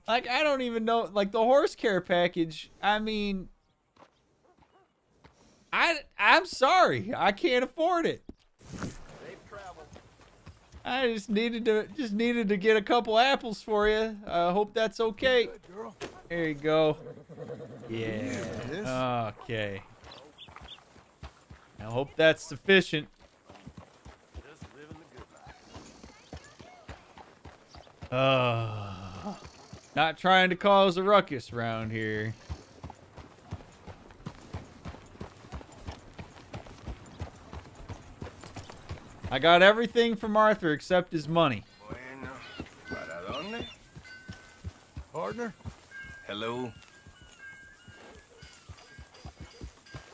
Like, I don't even know, like, the horse care package, I mean, I'm sorry, I can't afford it. I just needed to get a couple apples for you. I hope that's okay. There you go. Yeah. Okay. I hope that's sufficient. Not trying to cause a ruckus around here. I got everything from Arthur except his money. Bueno. Partner? Hello.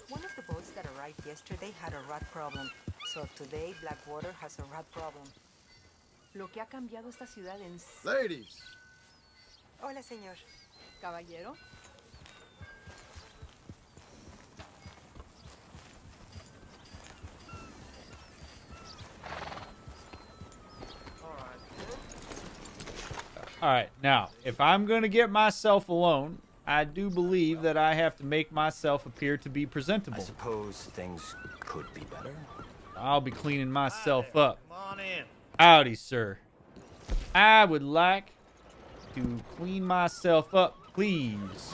One of the boats that arrived yesterday had a rat problem. So today, Blackwater has a rat problem. Lo que ha cambiado esta ciudad en... Ladies! Hola, señor. Caballero. All right, now, if I'm going to get myself alone, I do believe that I have to make myself appear to be presentable. I suppose things could be better. I'll be cleaning myself up. Come on in. Howdy, sir. I would like to clean myself up, please.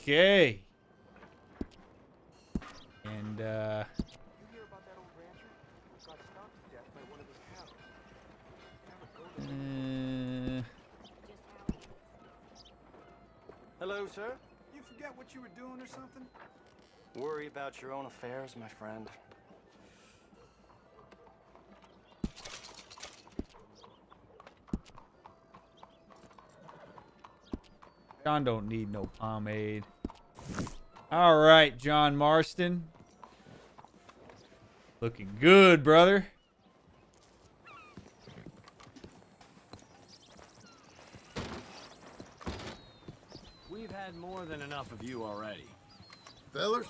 Okay. And, hello, sir. You forget what you were doing or something? Worry about your own affairs, my friend. John don't need no pomade. All right, John Marston. Looking good, brother. We've had more than enough of you already. Fellers?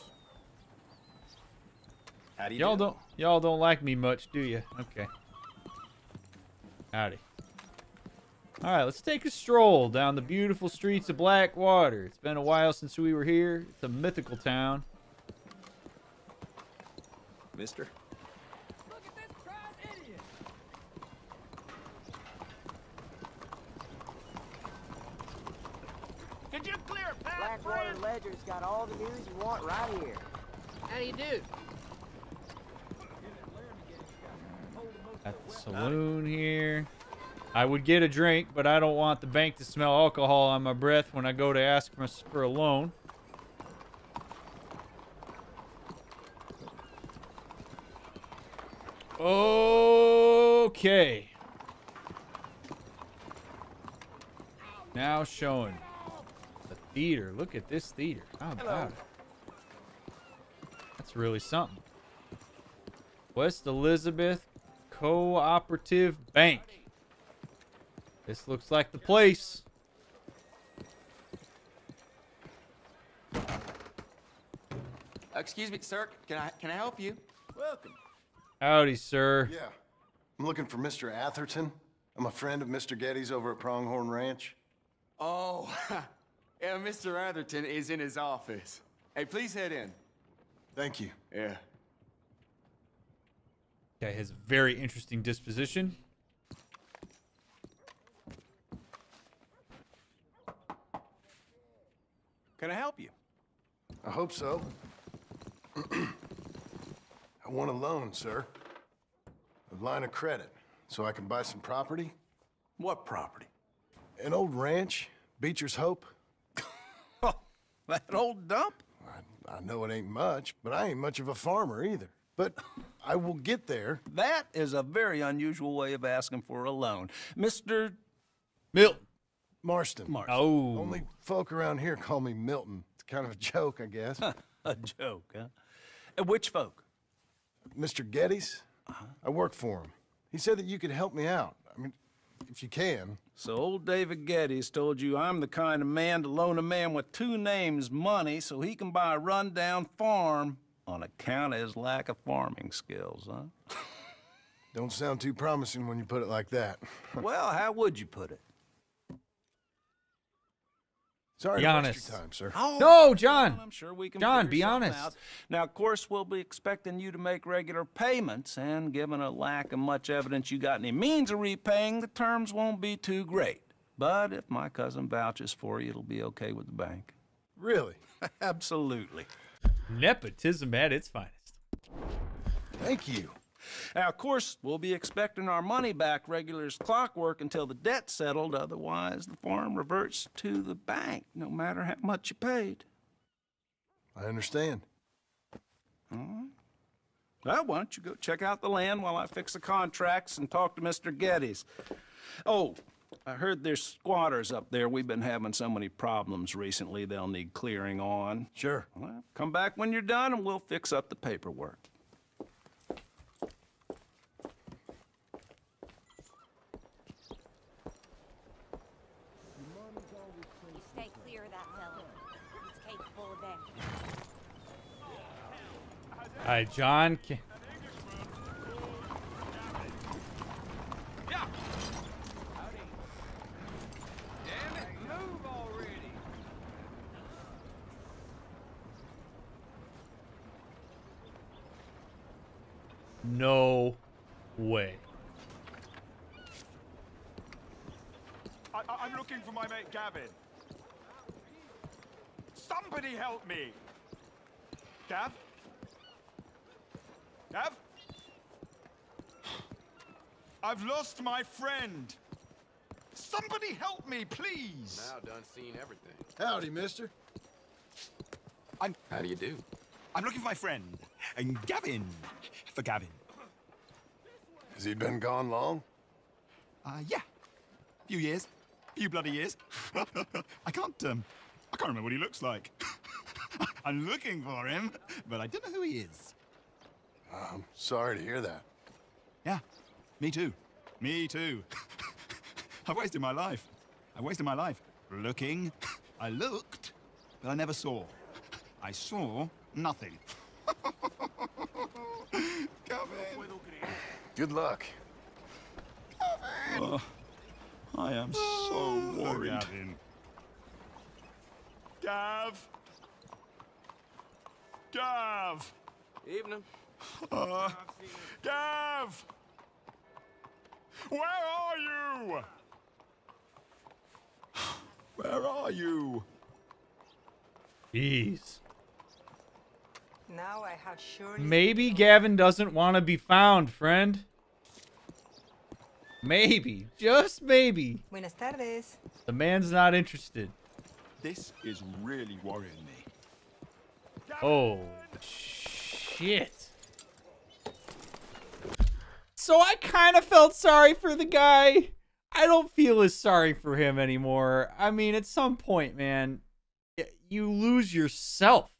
How do you do? Y'all don't like me much, do you? Okay. Howdy. All right, let's take a stroll down the beautiful streets of Blackwater. It's been a while since we were here. It's a mythical town. Mister? Look at this proud idiot! Could you clear a path, Blackwater friend? Ledger's got all the news you want right here. How do you do? Got the saloon here. I would get a drink, but I don't want the bank to smell alcohol on my breath when I go to ask for a loan. Okay. Now showing the theater. Look at this theater. How about it? That's really something. West Elizabeth Cooperative Bank. This looks like the place. Excuse me, sir. Can I help you? Welcome. Howdy, sir. Yeah. I'm looking for Mr. Atherton. I'm a friend of Mr. Getty's over at Pronghorn Ranch. Oh. Yeah, Mr. Atherton is in his office. Hey, please head in. Thank you. Yeah. Guy has a very interesting disposition. Can I help you? I hope so. I want a loan, sir. A line of credit, so I can buy some property. What property? An old ranch, Beecher's Hope. Oh, that old dump? I know it ain't much, but I ain't much of a farmer either. But I will get there. That is a very unusual way of asking for a loan. Mr. Milton. Marston. Oh. Only folk around here call me Milton. It's kind of a joke, I guess. A joke, huh? Which folk? Mr. Getty's. Uh-huh. I work for him. He said that you could help me out. I mean, if you can. So old David Getty's told you I'm the kind of man to loan a man with two names money so he can buy a rundown farm on account of his lack of farming skills, huh? Don't sound too promising when you put it like that. Well, how would you put it? Sorry to waste your time, sir. Oh, no, John. I'm sure we can. John, be honest. Out. Now, of course, we'll be expecting you to make regular payments, and given a lack of much evidence you got any means of repaying, the terms won't be too great. But if my cousin vouches for you, it'll be okay with the bank. Really? Absolutely. Nepotism at its finest. Thank you. Now, of course, we'll be expecting our money back regular as clockwork until the debt's settled. Otherwise, the farm reverts to the bank, no matter how much you paid. I understand. All right. Well, why don't you go check out the land while I fix the contracts and talk to Mr. Getty's. Oh, I heard there's squatters up there. We've been having so many problems recently, they'll need clearing on. Sure. Well, come back when you're done, and we'll fix up the paperwork. All right, John. No way. I'm looking for my mate Gavin. Somebody help me. Gav? Gav? I've lost my friend. Somebody help me, please. Now done seen everything. Howdy, mister. How do you do? I'm looking for my friend, and Gavin. For Gavin. Has he been gone long? Yeah. Few years. Few bloody years. I can't remember what he looks like. I'm looking for him, but I don't know who he is. I'm sorry to hear that. Yeah, me too. Me too. I've wasted my life. I wasted my life looking. I looked, but I never saw. I saw nothing. Gavin. Good luck. Gavin. Oh, I am so worried. Gavin. Gav. Gav. Evening. Gav. Where are you? Where are you? Jeez. Now I have surely... Maybe Gavin doesn't want to be found, friend. Maybe. Just maybe. Buenas tardes. The man's not interested. This is really worrying me. Oh, shit. So I kind of felt sorry for the guy. I don't feel as sorry for him anymore. I mean, at some point, man, you lose yourself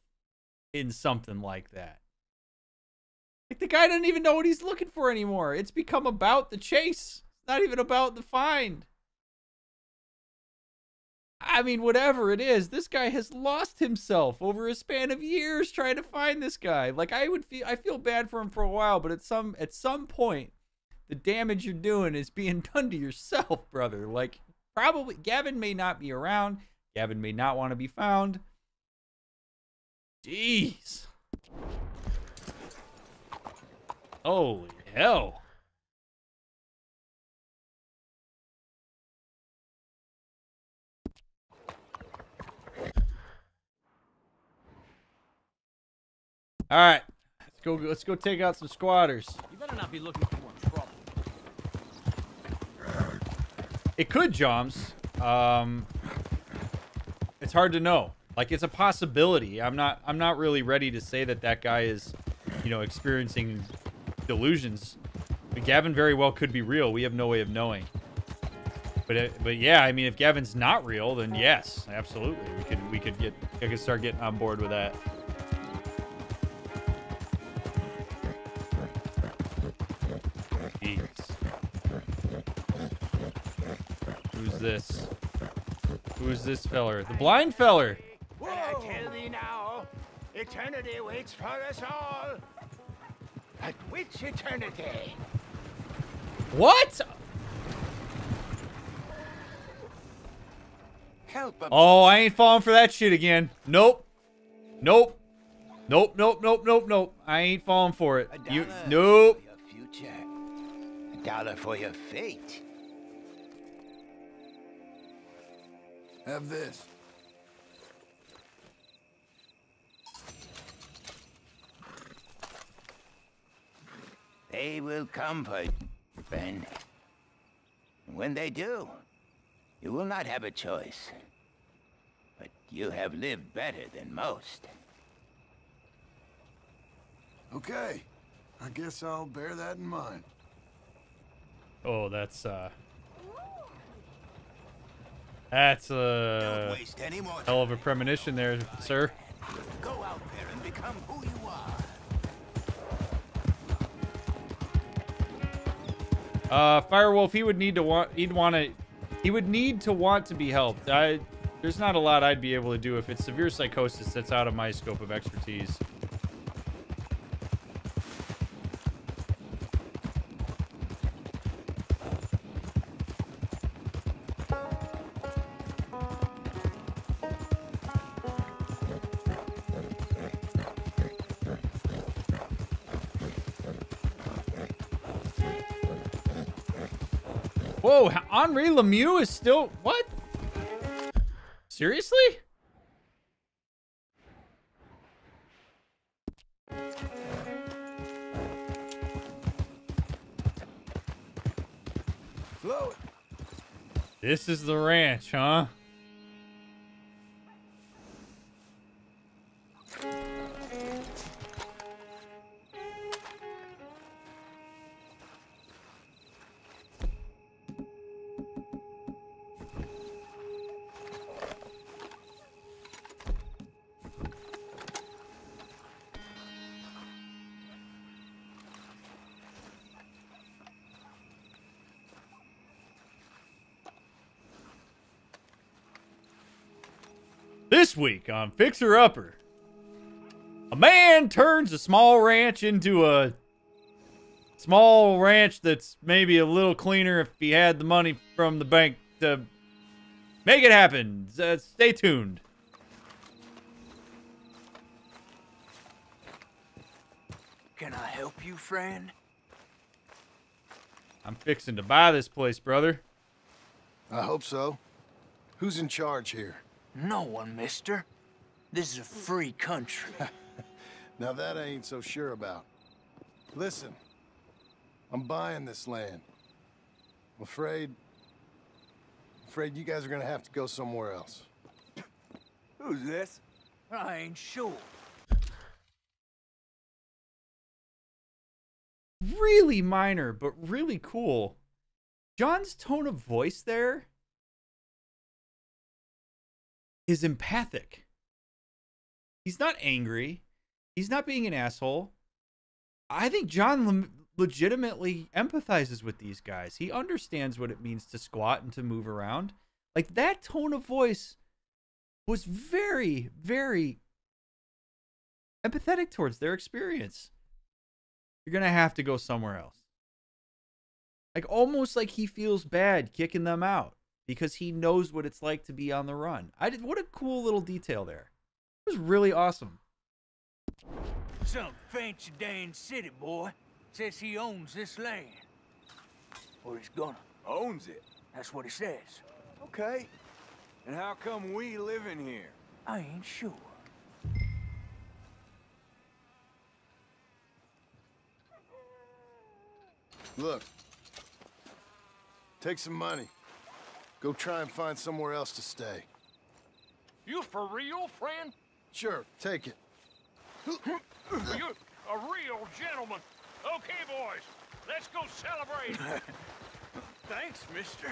in something like that. Like, the guy doesn't even know what he's looking for anymore. It's become about the chase. It's not even about the find. I mean, whatever it is, this guy has lost himself over a span of years trying to find this guy. Like, I feel bad for him for a while, but at some point, the damage you're doing is being done to yourself, brother. Like, probably Gavin may not be around. Gavin may not want to be found. Jeez. Holy hell. All right. Let's go take out some squatters. You better not be looking for more trouble. It could, Joms. It's hard to know. Like, it's a possibility. I'm not really ready to say that that guy is, you know, experiencing delusions. But Gavin very well could be real. We have no way of knowing. But yeah, I mean, if Gavin's not real, then yes, absolutely. I could start getting on board with that. Jeez. Who's this? Who's this feller? The blind feller. I tell thee now, eternity waits for us all. But which eternity? What? Help! Oh, I ain't falling for that shit again. Nope. Nope. Nope. Nope. Nope. Nope. Nope. I ain't falling for it. You. Nope. A future. A dollar for your fate. Have this. They will come for you, friend. And when they do, you will not have a choice. But you have lived better than most. Okay. I guess I'll bear that in mind. Oh, that's a hell of a premonition there, sir. Go out there and become who you are. Firewolf, he would need to want to be helped. There's not a lot I'd be able to do if it's severe psychosis. That's out of my scope of expertise. Whoa, Henri Lemieux is still... What? Seriously? Hello. This is the ranch, huh? This week on Fixer Upper, a man turns a small ranch into a small ranch that's maybe a little cleaner if he had the money from the bank to make it happen. Stay tuned. Can I help you, friend? I'm fixing to buy this place, brother. I hope so. Who's in charge here? No one, mister. This is a free country. Now that I ain't so sure about. Listen, I'm buying this land. I'm afraid you guys are gonna have to go somewhere else. Who's this? I ain't sure. Really minor, but really cool. John's tone of voice there is empathic. He's not angry. He's not being an asshole. I think John legitimately empathizes with these guys. He understands what it means to squat and to move around. Like, that tone of voice was very, very empathetic towards their experience. You're going to have to go somewhere else. Like, almost like he feels bad kicking them out, because he knows what it's like to be on the run. What a cool little detail there. It was really awesome. Some fancy Dan city boy says he owns this land. Or he's gonna. Owns it? That's what he says. Okay. And how come we live in here? I ain't sure. Look. Take some money. Go try and find somewhere else to stay. You for real, friend? Sure, take it. You're a real gentleman. Okay, boys, let's go celebrate. Thanks, mister.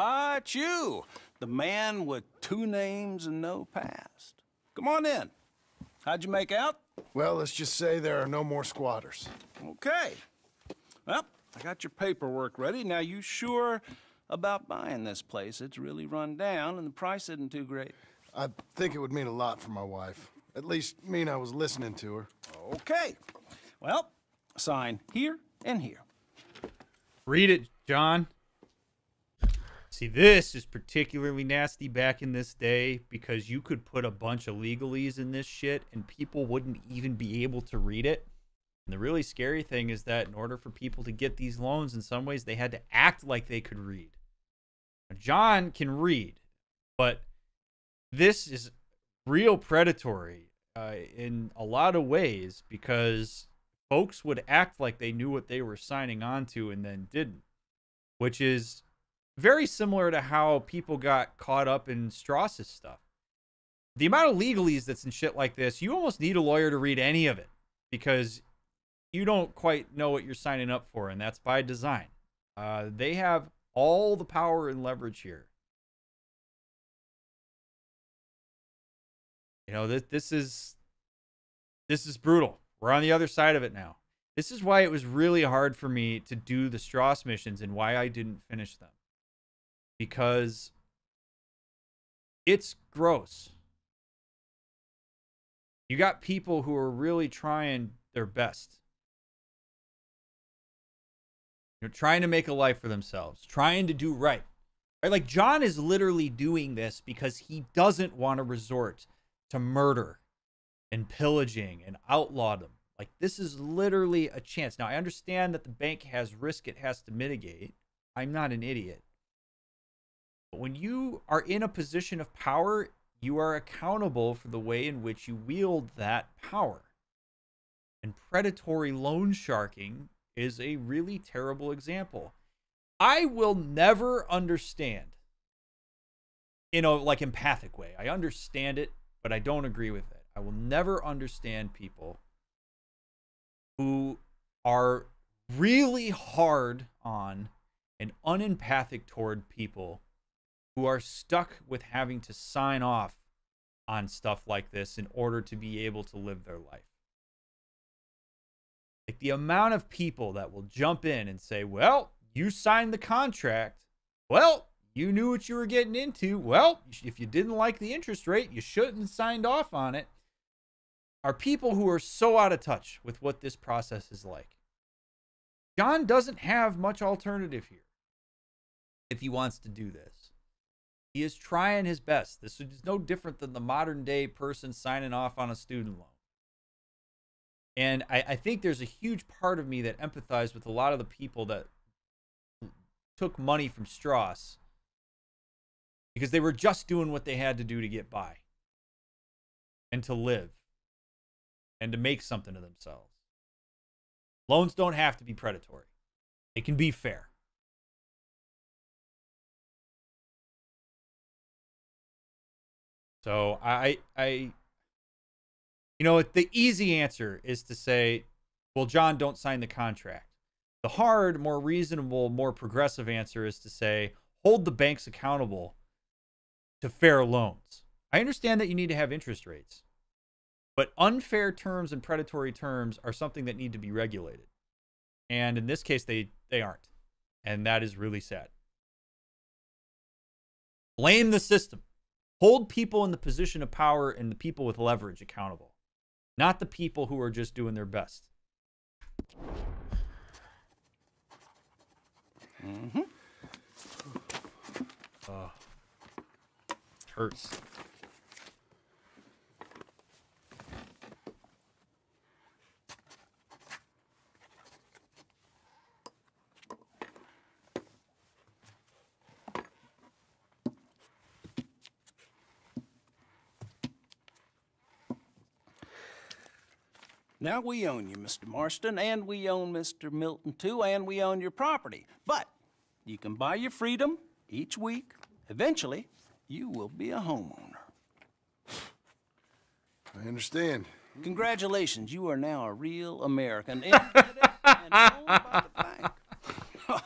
Ah, it's you, the man with two names and no past. Come on in. How'd you make out? Well, let's just say there are no more squatters. Okay. Well, I got your paperwork ready. Now, you sure about buying this place? It's really run down, and the price isn't too great. I think it would mean a lot for my wife. At least mean I was listening to her. Okay. Well, sign here and here. Read it, John. See, this is particularly nasty back in this day because you could put a bunch of legalese in this shit and people wouldn't even be able to read it. And the really scary thing is that in order for people to get these loans, in some ways, they had to act like they could read. Now, John can read, but this is real predatory in a lot of ways because folks would act like they knew what they were signing on to and then didn't, which is very similar to how people got caught up in Strauss's stuff. The amount of legalese that's in shit like this, you almost need a lawyer to read any of it because you don't quite know what you're signing up for, and that's by design. They have all the power and leverage here. You know, this is This is brutal. We're on the other side of it now. This is why it was really hard for me to do the Strauss missions and why I didn't finish them. Because it's gross. You got people who are really trying their best. They're trying to make a life for themselves, trying to do right. Right? Like John is literally doing this because he doesn't want to resort to murder and pillaging and outlaw them. Like this is literally a chance. Now I understand that the bank has risk it has to mitigate. I'm not an idiot. But when you are in a position of power, you are accountable for the way in which you wield that power. And predatory loan sharking is a really terrible example. I will never understand in a like empathic way. I understand it, but I don't agree with it. I will never understand people who are really hard on and unempathic toward people who are stuck with having to sign off on stuff like this in order to be able to live their life. Like the amount of people that will jump in and say, well, you signed the contract. Well, you knew what you were getting into. Well, if you didn't like the interest rate, you shouldn't have signed off on it. Are people who are so out of touch with what this process is like. John doesn't have much alternative here if he wants to do this. He is trying his best. This is no different than the modern day person signing off on a student loan. And I think there's a huge part of me that empathized with a lot of the people that took money from Strauss because they were just doing what they had to do to get by and to live and to make something of themselves. Loans don't have to be predatory. They can be fair. So you know, the easy answer is to say, well, John, don't sign the contract. The hard, more reasonable, more progressive answer is to say, hold the banks accountable to fair loans. I understand that you need to have interest rates, but unfair terms and predatory terms are something that need to be regulated. And in this case, they aren't. And that is really sad. Blame the system. Hold people in the position of power and the people with leverage accountable, not the people who are just doing their best. Mm-hmm. Oh, hurts. Now we own you, Mr. Marston, and we own Mr. Milton, too, and we own your property. But you can buy your freedom each week. Eventually, you will be a homeowner. I understand. Congratulations, you are now a real American. Independent and owned by the bank.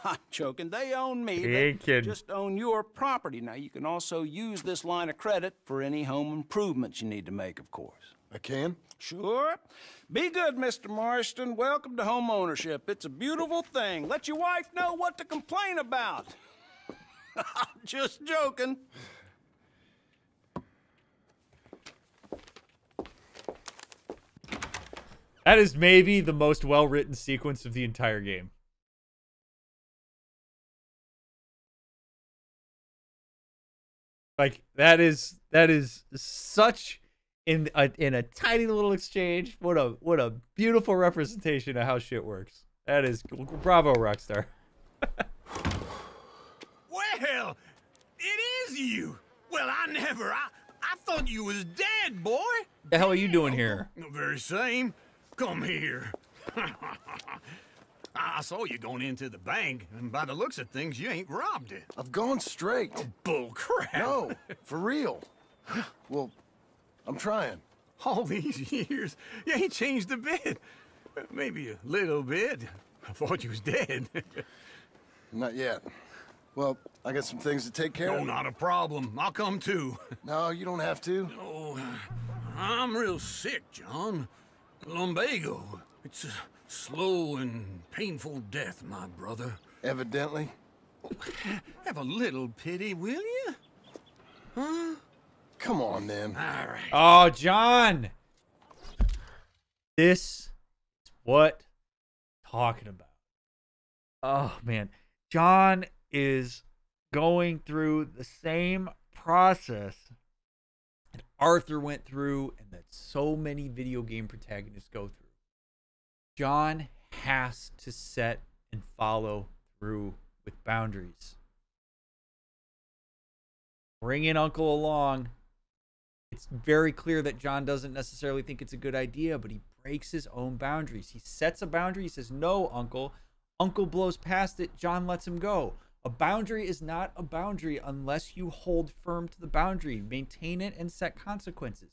I'm joking. They own me. They just own your property. Now, you can also use this line of credit for any home improvements you need to make, of course. I can? Sure. Be good, Mr. Marston. Welcome to home ownership. It's a beautiful thing. Let your wife know what to complain about. Just joking. That is maybe the most well-written sequence of the entire game. Like, that is such... In a tiny little exchange, what a beautiful representation of how shit works. That is cool. Bravo, Rockstar. Well, it is you. Well, I thought you was dead, boy. The hell are you doing here? The very same. Come here. I saw you going into the bank, and by the looks of things, you ain't robbed it. I've gone straight. Oh, bull crap. No, for real. Well. I'm trying. All these years, you ain't changed a bit. Maybe a little bit. I thought you was dead. Not yet. Well, I got some things to take care of. No, not a problem. I'll come too. No, you don't have to. No, I'm real sick, John. Lumbago. It's a slow and painful death, my brother. Evidently. Have a little pity, will you? Huh? Come on, then. All right. Oh, John. This is what I'm talking about. Oh, man. John is going through the same process that Arthur went through and that so many video game protagonists go through. John has to set and follow through with boundaries. Bringing Uncle along. It's very clear that John doesn't necessarily think it's a good idea, but he breaks his own boundaries. He sets a boundary. He says, no, Uncle. Uncle blows past it. John lets him go. A boundary is not a boundary unless you hold firm to the boundary. Maintain it and set consequences.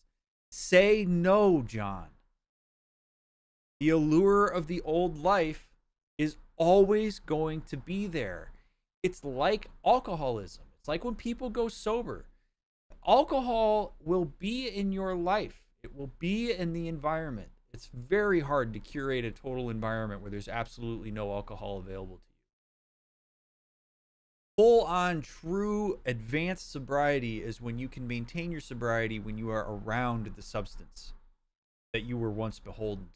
Say no, John. The allure of the old life is always going to be there. It's like alcoholism. It's like when people go sober. Alcohol will be in your life. It will be in the environment. It's very hard to curate a total environment where there's absolutely no alcohol available to you. Full-on, true, advanced sobriety is when you can maintain your sobriety when you are around the substance that you were once beholden to.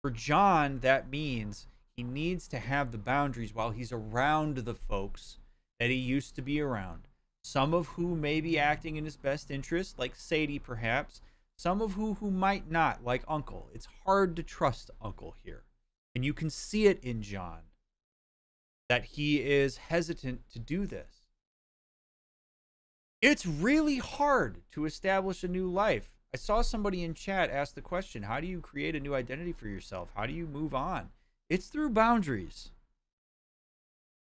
For John, that means he needs to have the boundaries while he's around the folks that he used to be around. Some of who may be acting in his best interest, like Sadie perhaps. Some of who might not, like Uncle. It's hard to trust Uncle here. And you can see it in John that he is hesitant to do this. It's really hard to establish a new life. I saw somebody in chat ask the question, how do you create a new identity for yourself? How do you move on? It's through boundaries.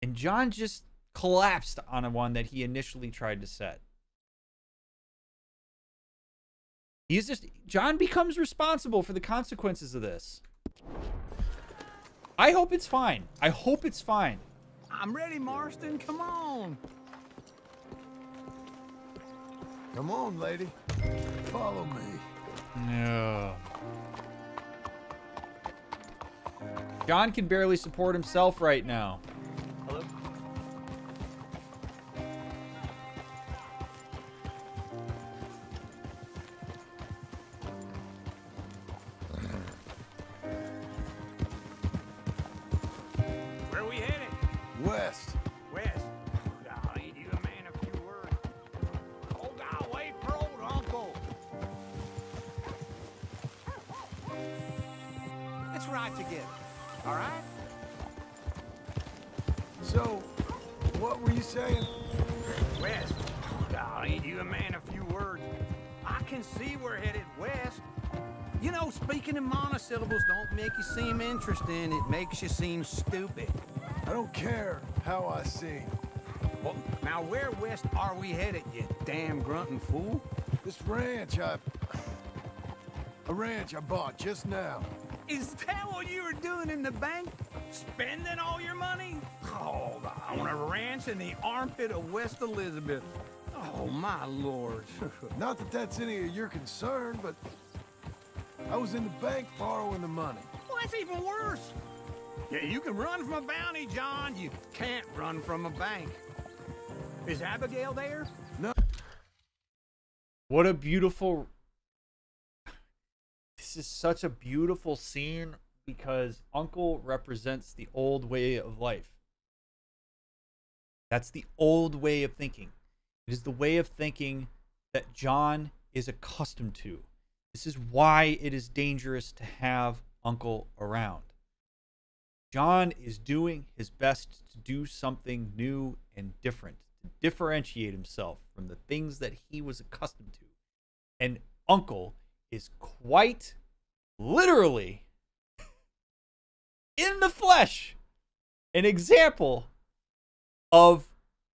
And John just collapsed on one that he initially tried to set. He's just, John becomes responsible for the consequences of this. I hope it's fine. I hope it's fine. I'm ready, Marston. Come on. Come on, lady. Follow me. No. John can barely support himself right now. Hello? Seem interesting, it makes you seem stupid. I don't care how I seem. Well, now where west are we headed, you damn grunting fool? This ranch a ranch I bought just now. Is that what you were doing in the bank? Spending all your money? Oh, on a ranch in the armpit of West Elizabeth. Oh, my Lord. Not that that's any of your concern, but I was in the bank borrowing the money. That's even worse. Yeah, you can run from a bounty, John. You can't run from a bank. Is Abigail there? No. What a beautiful... This is such a beautiful scene because Uncle represents the old way of life. That's the old way of thinking. It is the way of thinking that John is accustomed to. This is why it is dangerous to have Uncle around. John is doing his best to do something new and different, to differentiate himself from the things that he was accustomed to. And Uncle is quite literally in the flesh an example of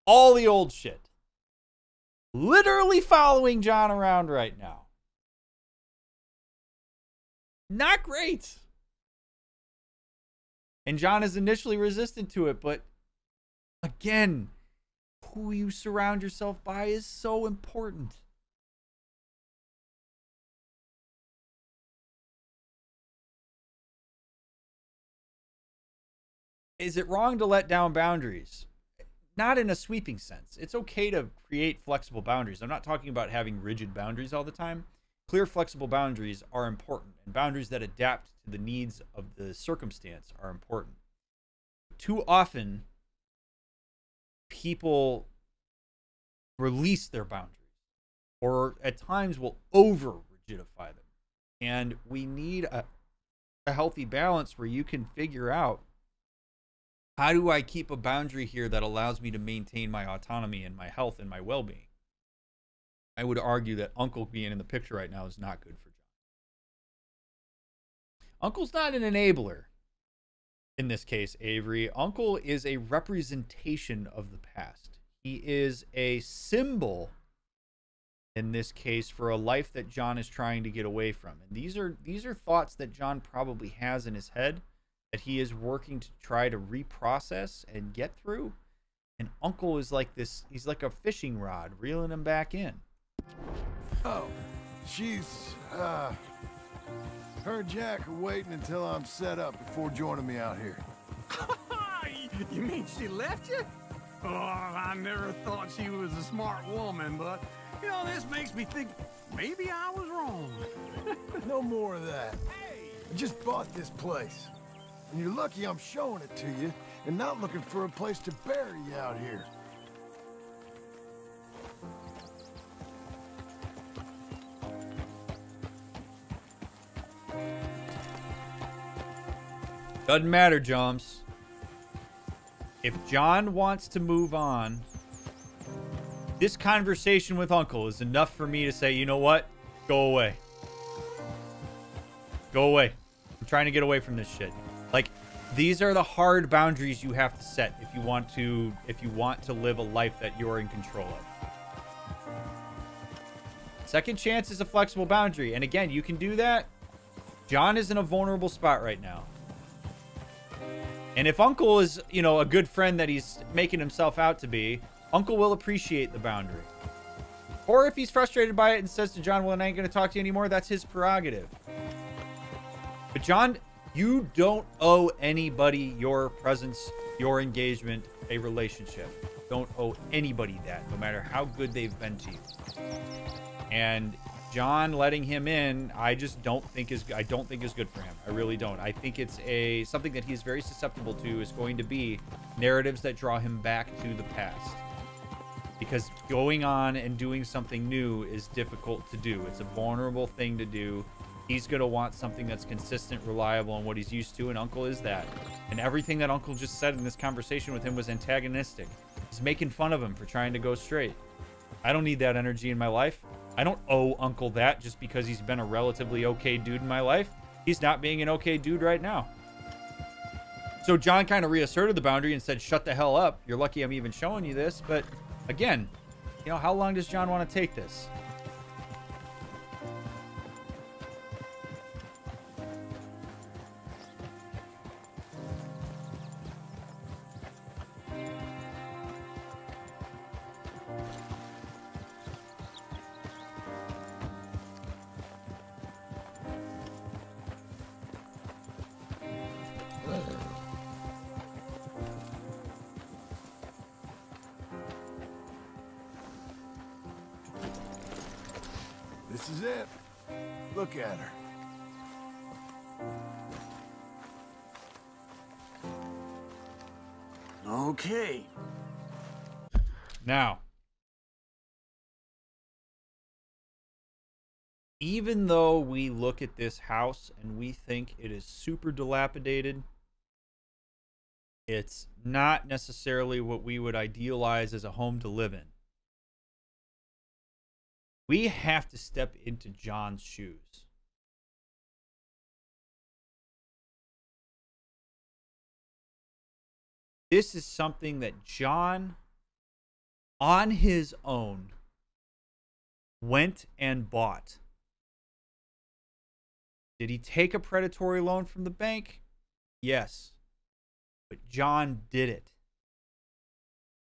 all the old shit. Literally following John around right now. Not great. And John is initially resistant to it, but again, who you surround yourself by is so important. Is it wrong to let down boundaries? Not in a sweeping sense. It's okay to create flexible boundaries. I'm not talking about having rigid boundaries all the time. Clear, flexible boundaries are important, and boundaries that adapt to the needs of the circumstance are important. Too often, people release their boundaries, or at times will over-rigidify them. And we need a healthy balance where you can figure out, how do I keep a boundary here that allows me to maintain my autonomy and my health and my well-being? I would argue that Uncle being in the picture right now is not good for John. Uncle's not an enabler. In this case, Avery, Uncle is a representation of the past. He is a symbol, in this case, for a life that John is trying to get away from. And these are thoughts that John probably has in his head that he is working to try to reprocess and get through. And Uncle is like this, he's like a fishing rod, reeling him back in. Oh, she's, her and Jack are waiting until I'm set up before joining me out here. You mean she left you? Oh, I never thought she was a smart woman, but, you know, this makes me think maybe I was wrong. No more of that. Hey. I just bought this place. And you're lucky I'm showing it to you and not looking for a place to bury you out here. Doesn't matter, Joms. If John wants to move on, this conversation with Uncle is enough for me to say, you know what? Go away. Go away. I'm trying to get away from this shit. Like, these are the hard boundaries you have to set if you want to live a life that you're in control of. Second chance is a flexible boundary. And again, you can do that. John is in a vulnerable spot right now. And if Uncle is, you know, a good friend that he's making himself out to be, Uncle will appreciate the boundary. Or if he's frustrated by it and says to John, well, I ain't going to talk to you anymore, that's his prerogative. But John, you don't owe anybody your presence, your engagement, a relationship. Don't owe anybody that, no matter how good they've been to you. And John letting him in, I just don't think is good for him. I really don't. I think it's a something that he's very susceptible to is going to be narratives that draw him back to the past. Because going on and doing something new is difficult to do. It's a vulnerable thing to do. He's going to want something that's consistent, reliable, and what he's used to, and Uncle is that. And everything that Uncle just said in this conversation with him was antagonistic. He's making fun of him for trying to go straight. I don't need that energy in my life. I don't owe Uncle that just because he's been a relatively okay dude in my life. He's not being an okay dude right now. So John kind of reasserted the boundary and said, shut the hell up. You're lucky I'm even showing you this. But again, you know, how long does John want to take this? This is it. Look at her. Okay. Now, even though we look at this house and we think it is super dilapidated, it's not necessarily what we would idealize as a home to live in. We have to step into John's shoes. This is something that John, on his own, went and bought. Did he take a predatory loan from the bank? Yes. But John did it.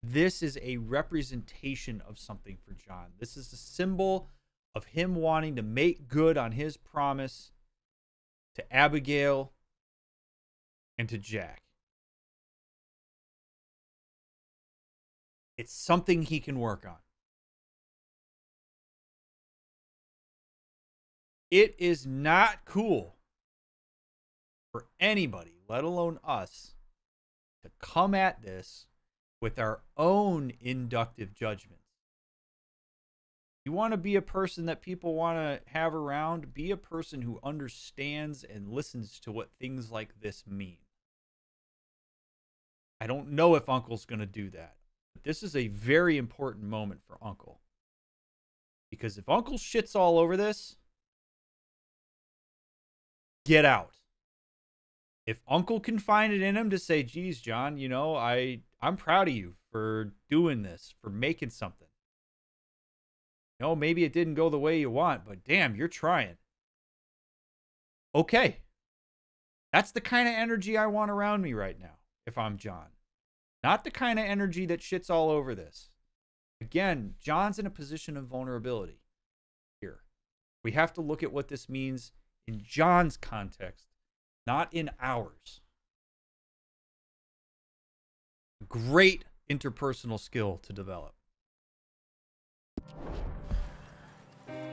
This is a representation of something for John. This is a symbol of him wanting to make good on his promise to Abigail and to Jack. It's something he can work on. It is not cool for anybody, let alone us, to come at this with our own inductive judgments. You want to be a person that people want to have around? Be a person who understands and listens to what things like this mean. I don't know if Uncle's going to do that, but this is a very important moment for Uncle. Because if Uncle shits all over this, get out. If Uncle can find it in him to say, geez, John, you know, I'm proud of you for doing this, for making something. No, maybe it didn't go the way you want, but damn, you're trying. Okay. That's the kind of energy I want around me right now, if I'm John. Not the kind of energy that shits all over this. Again, John's in a position of vulnerability here. We have to look at what this means in John's context, not in ours. Great interpersonal skill to develop.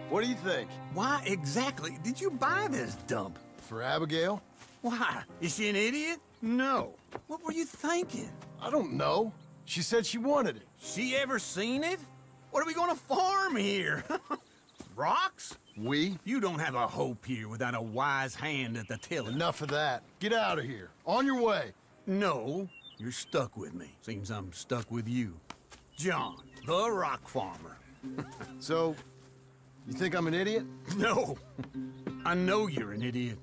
What do you think? Why exactly did you buy this dump? For Abigail? Why? Is she an idiot? No. What were you thinking? I don't know. She said she wanted it. She ever seen it? What are we gonna farm here? Rocks? We? You don't have a hope here without a wise hand at the tiller. Enough of that. Get out of here. On your way. No, you're stuck with me. Seems I'm stuck with you. John, the rock farmer. So, you think I'm an idiot? No. I know you're an idiot.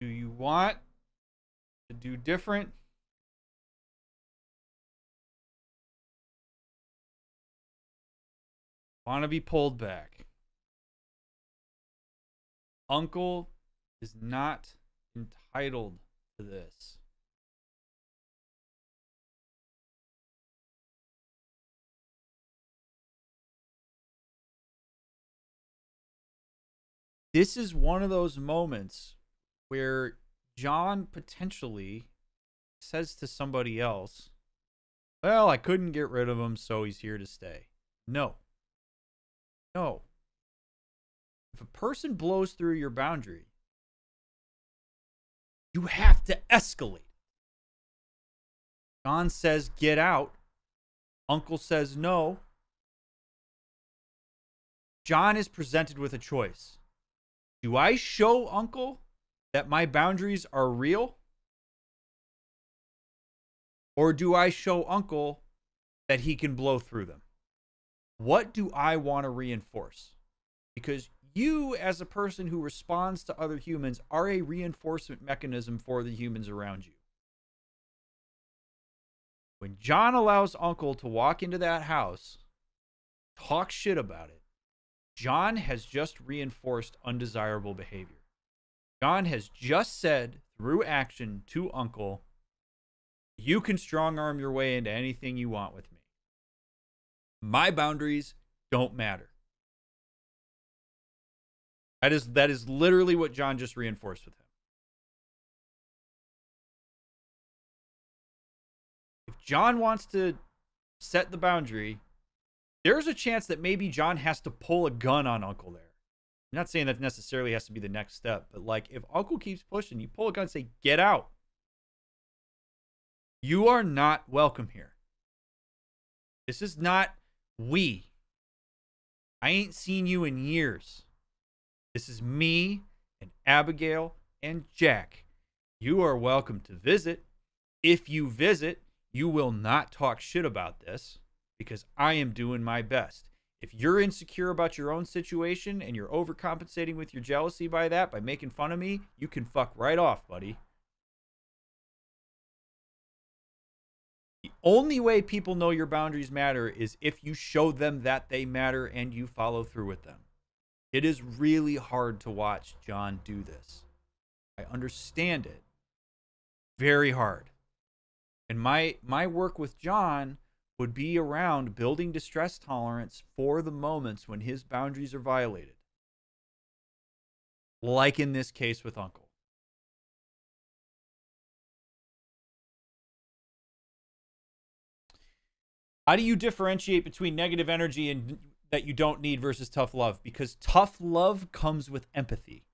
Do you want to do different? Want to be pulled back? Uncle is not entitled to this. This is one of those moments where John potentially says to somebody else, well, I couldn't get rid of him, so he's here to stay. No. No. If a person blows through your boundary, you have to escalate. John says, get out. Uncle says, no. John is presented with a choice. Do I show Uncle that my boundaries are real? Or do I show Uncle that he can blow through them? What do I want to reinforce? Because you, as a person who responds to other humans, are a reinforcement mechanism for the humans around you. When John allows Uncle to walk into that house, talk shit about it, John has just reinforced undesirable behavior. John has just said, through action, to Uncle, you can strong-arm your way into anything you want with me. My boundaries don't matter. That is literally what John just reinforced with him. If John wants to set the boundary, there's a chance that maybe John has to pull a gun on Uncle there. I'm not saying that necessarily has to be the next step, but like if Uncle keeps pushing, you pull a gun and say, get out. You are not welcome here. This is not we. I ain't seen you in years. This is me and Abigail and Jack. You are welcome to visit. If you visit, you will not talk shit about this because I am doing my best. If you're insecure about your own situation and you're overcompensating with your jealousy by that, by making fun of me, you can fuck right off, buddy. The only way people know your boundaries matter is if you show them that they matter and you follow through with them. It is really hard to watch John do this. I understand it. Very hard. And my work with John would be around building distress tolerance for the moments when his boundaries are violated. Like in this case with Uncle. How do you differentiate between negative energy and that you don't need versus tough love? Because tough love comes with empathy.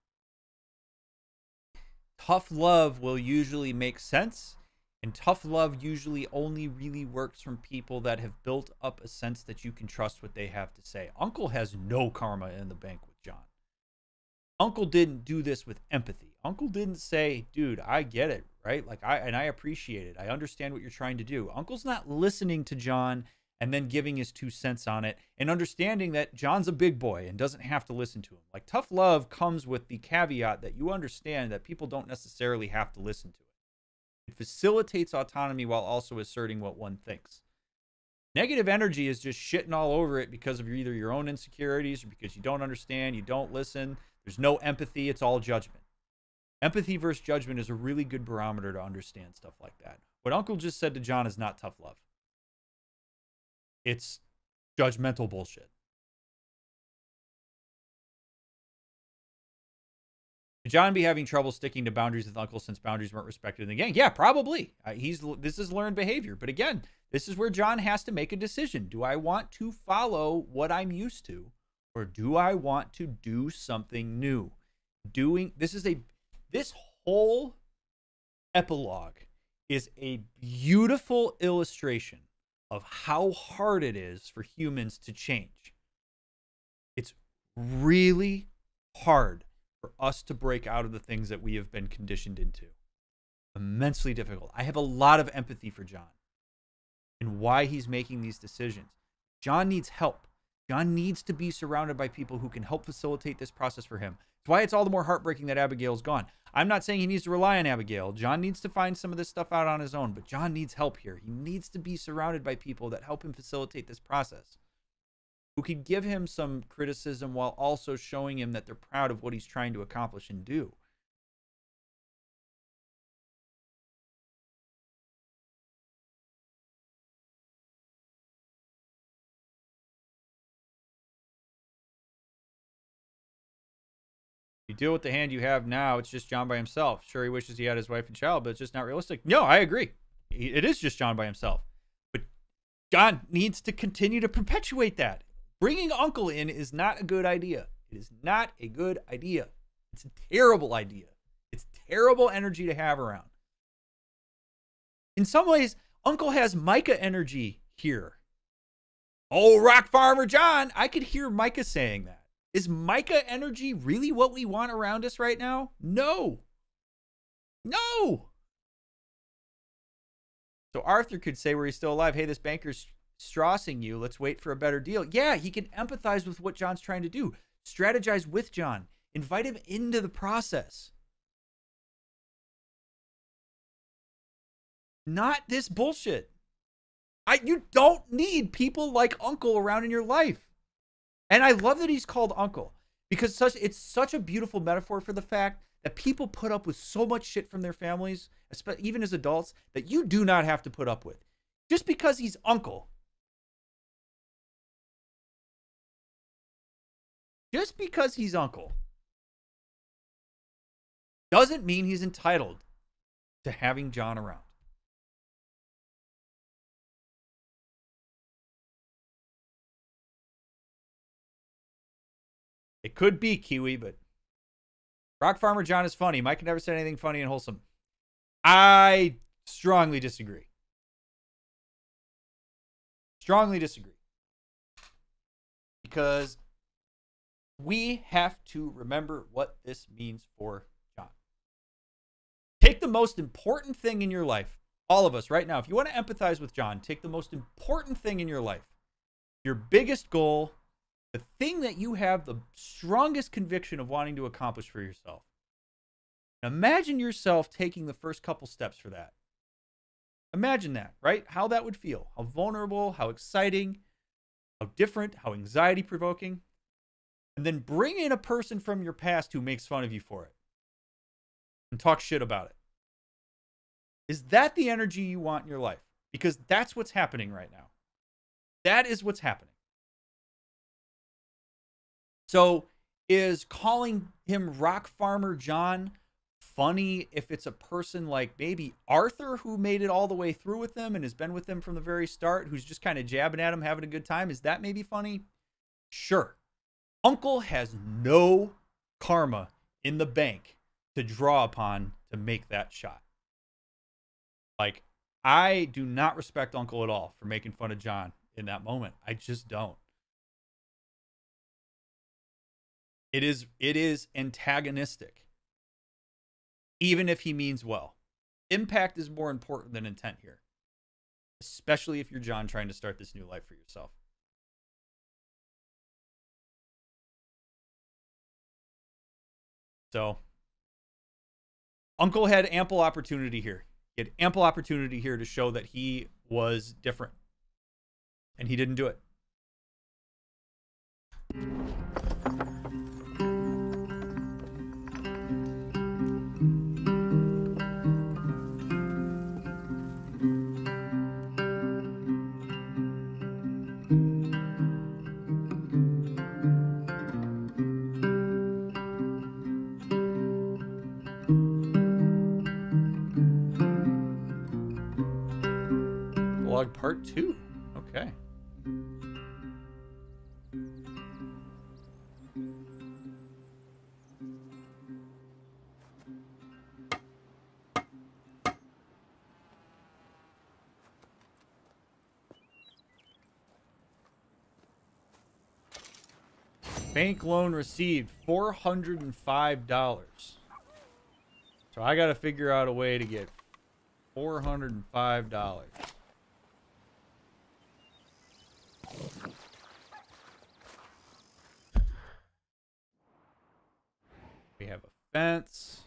Tough love will usually make sense. And tough love usually only really works from people that have built up a sense that you can trust what they have to say. Uncle has no karma in the bank with John. Uncle didn't do this with empathy. Uncle didn't say, dude, I get it, right? Like, I appreciate it. I understand what you're trying to do. Uncle's not listening to John and then giving his 2 cents on it and understanding that John's a big boy and doesn't have to listen to him. Like, tough love comes with the caveat that you understand that people don't necessarily have to listen to it. It facilitates autonomy while also asserting what one thinks. Negative energy is just shitting all over it because of either your own insecurities or because you don't understand, you don't listen. There's no empathy. It's all judgment. Empathy versus judgment is a really good barometer to understand stuff like that. What Uncle just said to John is not tough love. It's judgmental bullshit. Could John be having trouble sticking to boundaries with Uncle since boundaries weren't respected in the gang? Yeah, probably. This is learned behavior. But again, this is where John has to make a decision. Do I want to follow what I'm used to, or do I want to do something new? This whole epilogue is a beautiful illustration of how hard it is for humans to change. It's really hard for us to break out of the things that we have been conditioned into. Immensely difficult. I have a lot of empathy for John and why he's making these decisions. John needs help. John needs to be surrounded by people who can help facilitate this process for him. That's why it's all the more heartbreaking that Abigail's gone. I'm not saying he needs to rely on Abigail. John needs to find some of this stuff out on his own, but John needs help here. He needs to be surrounded by people that help him facilitate this process, who could give him some criticism while also showing him that they're proud of what he's trying to accomplish and do. You deal with the hand you have now, it's just John by himself. Sure, he wishes he had his wife and child, but it's just not realistic. No, I agree. It is just John by himself. But John needs to continue to perpetuate that. Bringing Uncle in is not a good idea. It is not a good idea. It's a terrible idea. It's terrible energy to have around. In some ways, Uncle has Micah energy here. Oh, rock farmer John, I could hear Micah saying that. Is Micah energy really what we want around us right now? No. No. So Arthur could say where he's still alive, hey, this banker's Straussing you, let's wait for a better deal. Yeah, he can empathize with what John's trying to do. Strategize with John. Invite him into the process. Not this bullshit. You don't need people like Uncle around in your life. And I love that he's called Uncle because it's such a beautiful metaphor for the fact that people put up with so much shit from their families, even as adults, that you do not have to put up with. Just because he's Uncle. Just because he's Uncle doesn't mean he's entitled to having John around. It could be Kiwi, but Rock Farmer John is funny. Mike never said anything funny and wholesome. I strongly disagree. Strongly disagree. Because we have to remember what this means for John. Take the most important thing in your life. All of us right now, if you want to empathize with John, take the most important thing in your life. Your biggest goal, the thing that you have the strongest conviction of wanting to accomplish for yourself. Imagine yourself taking the first couple steps for that. Imagine that, right? How that would feel, how vulnerable, how exciting, how different, how anxiety provoking. And then bring in a person from your past who makes fun of you for it and talk shit about it. Is that the energy you want in your life? Because that's what's happening right now. That is what's happening. So is calling him Rock Farmer John funny if it's a person like maybe Arthur, who made it all the way through with them and has been with them from the very start, who's just kind of jabbing at him, having a good time? Is that maybe funny? Sure. Uncle has no karma in the bank to draw upon to make that shot. Like, I do not respect Uncle at all for making fun of John in that moment. I just don't. It is antagonistic, even if he means well. Impact is more important than intent here, especially if you're John trying to start this new life for yourself. So, Uncle had ample opportunity here. He had ample opportunity here to show that he was different, and he didn't do it. Part 2. Okay. Bank loan received $405. So I got to figure out a way to get $405. We have a fence.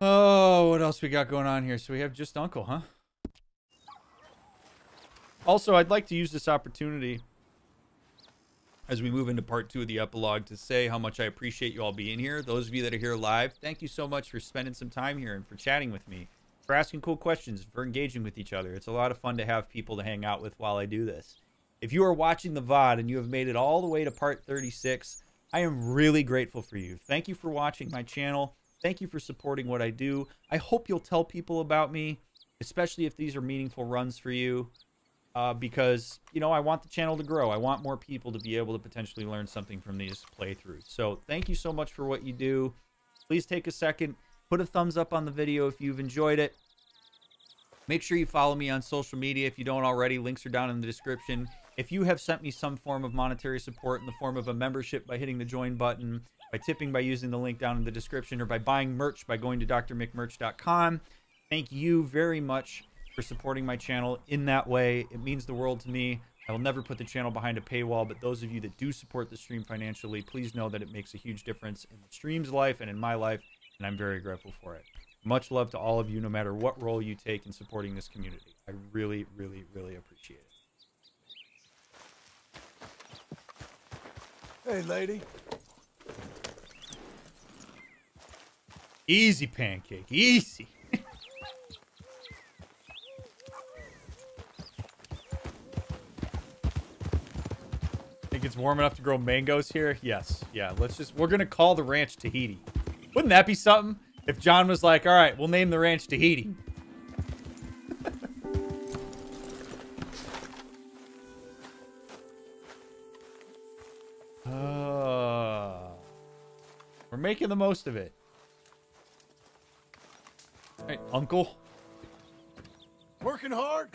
Oh, what else we got going on here? So we have just Uncle, huh? Also, I'd like to use this opportunity as we move into part 2 of the epilogue to say how much I appreciate you all being here. Those of you that are here live, thank you so much for spending some time here and for chatting with me, for asking cool questions, for engaging with each other. It's a lot of fun to have people to hang out with while I do this. If you are watching the VOD and you have made it all the way to part 36, I am really grateful for you. Thank you for watching my channel. Thank you for supporting what I do. I hope you'll tell people about me, especially if these are meaningful runs for you, because, you know, I want the channel to grow. I want more people to be able to potentially learn something from these playthroughs. So thank you so much for what you do. Please take a second. Put a thumbs up on the video if you've enjoyed it. Make sure you follow me on social media if you don't already. Links are down in the description. If you have sent me some form of monetary support in the form of a membership by hitting the join button, by tipping by using the link down in the description, or by buying merch by going to drmickmerch.com, thank you very much for supporting my channel in that way. It means the world to me. I will never put the channel behind a paywall, but those of you that do support the stream financially, please know that it makes a huge difference in the stream's life and in my life. And I'm very grateful for it. Much love to all of you, no matter what role you take in supporting this community. I really, really, really appreciate it. Hey, lady. Easy, Pancake. Easy. Think it's warm enough to grow mangoes here? Yes. Yeah, let's just... We're going to call the ranch Tahiti. Wouldn't that be something if John was like, all right, we'll name the ranch Tahiti. We're making the most of it. All right, Uncle. Working hard?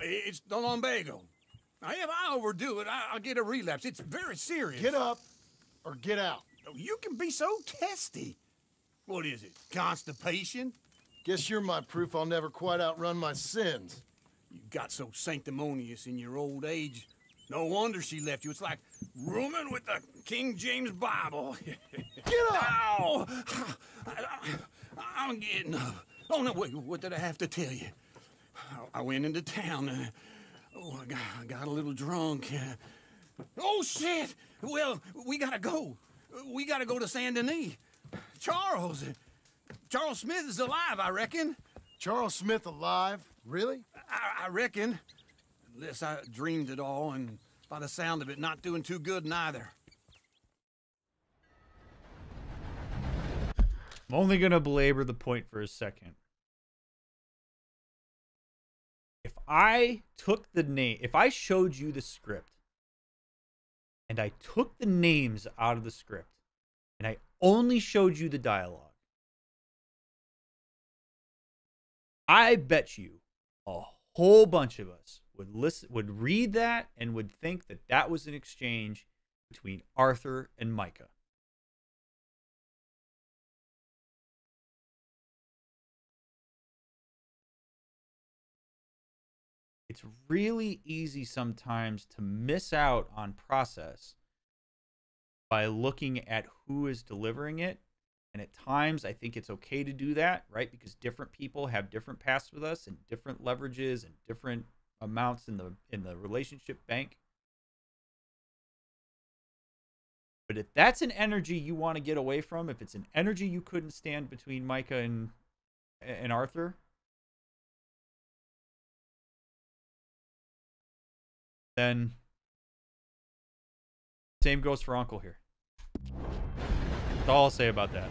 It's the lumbago. If I overdo it, I'll get a relapse. It's very serious. Get up or get out. You can be so testy. What is it? Constipation? Guess you're my proof I'll never quite outrun my sins. You got so sanctimonious in your old age. No wonder she left you. It's like rooming with the King James Bible. Get up! Ow! I'm getting up. Oh, no, wait, what did I have to tell you? I went into town. I got a little drunk. Oh, shit! Well, we gotta go. We gotta go to Saint-Denis. Charles Smith is alive, I reckon. Charles Smith alive? Really? I reckon. Unless I dreamed it all, and by the sound of it, not doing too good neither. I'm only gonna belabor the point for a second. If I took the name, if I showed you the script, and I took the names out of the script, and I only showed you the dialogue, I bet you a whole bunch of us would listen, would read that, and would think that that was an exchange between Arthur and Micah. It's really easy sometimes to miss out on process by looking at who is delivering it. And at times, I think it's okay to do that, right? Because different people have different paths with us and different leverages and different amounts in the relationship bank. But if that's an energy you want to get away from, if it's an energy you couldn't stand between Micah and Arthur, then same goes for Uncle here. That's all I'll say about that.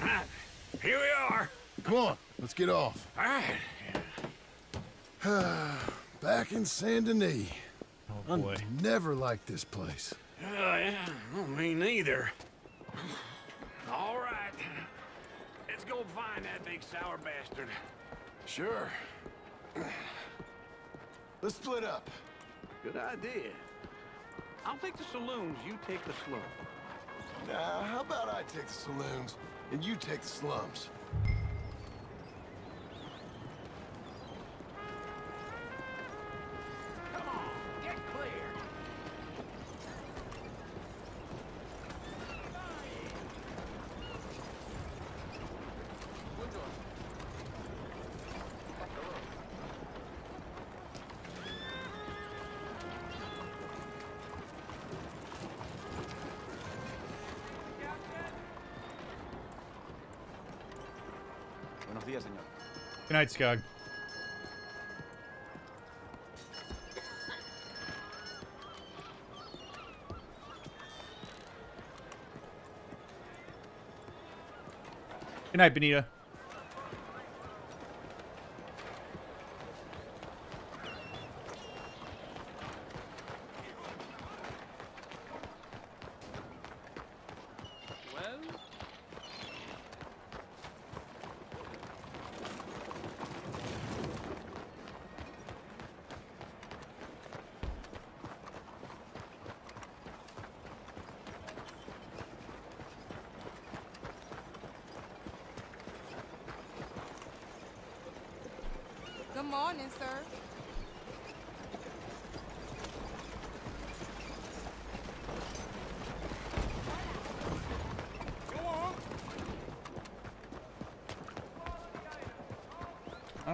Right, here we are. Come on, let's get off. All right. Back in Saint-Denis. Oh, boy. I never liked this place. Yeah, me neither. All right. Let's go find that big sour bastard. Sure. Let's split up. Good idea. I'll take the saloons, you take the slums. Nah, how about I take the saloons and you take the slums? Good night, Skog. Good night, Benita.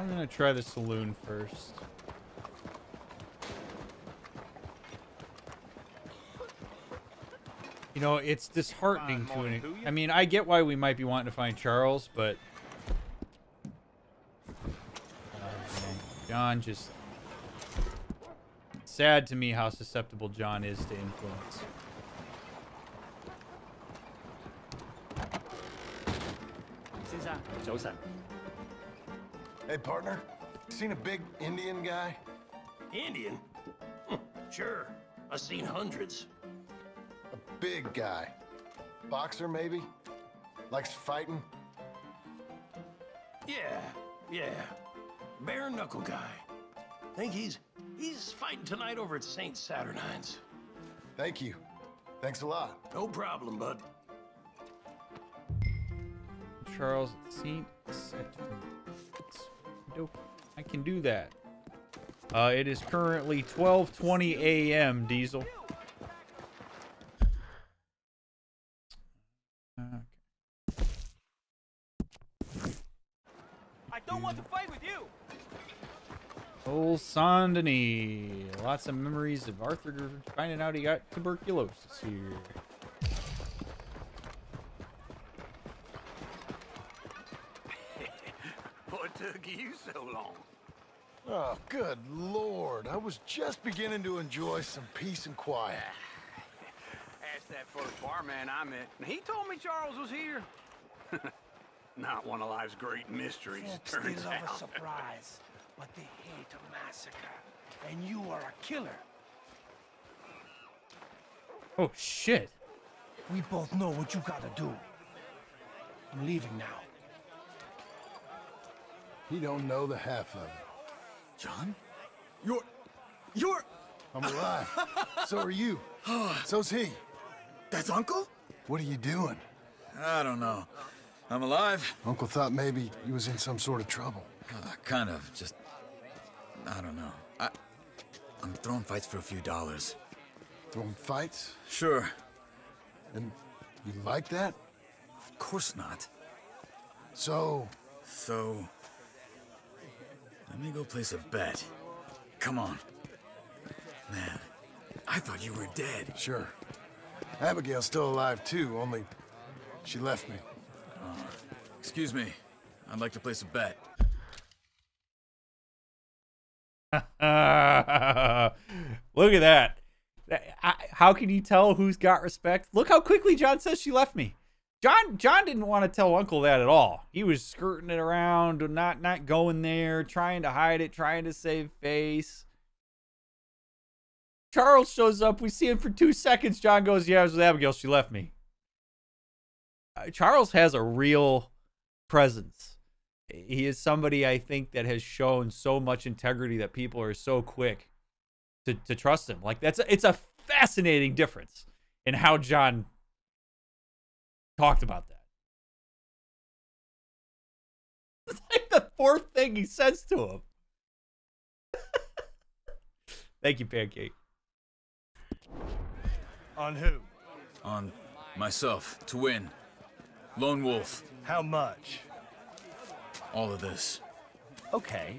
I'm gonna try the saloon first. You know, it's disheartening to an... I mean, I get why we might be wanting to find Charles, but... John just... It's sad to me how susceptible John is to influence. Hey, partner, seen a big Indian guy? Indian? Sure, I've seen hundreds. A big guy. Boxer, maybe? Likes fighting? Yeah. Bare-knuckle guy. Think he's fighting tonight over at St. Saturnine's. Thank you. Thanks a lot. No problem, bud. Charles St. Nope. I can do that. It is currently 12:20 a.m. Diesel. I don't want to fight with you. Old Saint-Denis. Lots of memories of Arthur finding out he got tuberculosis here. What took you so long? Oh, good Lord. I was just beginning to enjoy some peace and quiet. Asked that for the barman I met. He told me Charles was here. Not one of life's great mysteries, it turns out. A surprise. But they hate a massacre, and you are a killer. Oh, shit. We both know what you gotta do. I'm leaving now. You don't know the half of it. John? You're... I'm alive. So are you. So's he. That's Uncle? What are you doing? I don't know. I'm alive. Uncle thought maybe you was in some sort of trouble. Kind of, just... I don't know. I'm throwing fights for a few dollars. Throwing fights? Sure. And you like that? Of course not. So... Let me go place a bet. Come on. Man, I thought you were dead. Sure. Abigail's still alive too, only she left me. Excuse me. I'd like to place a bet. Look at that. How can you tell who's got respect? Look how quickly John says she left me. John didn't want to tell Uncle that at all. He was skirting it around, not going there, trying to hide it, trying to save face. Charles shows up. We see him for 2 seconds. John goes, yeah, I was with Abigail. She left me. Charles has a real presence. He is somebody, I think, that has shown so much integrity that people are so quick to trust him. Like, it's a fascinating difference in how John talked about that. It's like the fourth thing he says to him. Thank you, Pancake. On who? On myself, to win. Lone Wolf. How much? All of this. Okay.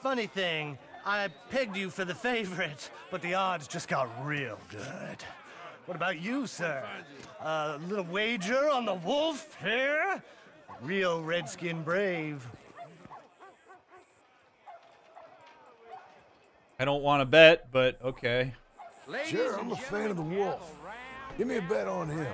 Funny thing, I pegged you for the favorite, but the odds just got real good. What about you, sir? A little wager on the wolf here? Real redskin brave. I don't want to bet, but okay. Sure, I'm a fan of the wolf. Give me a bet on him.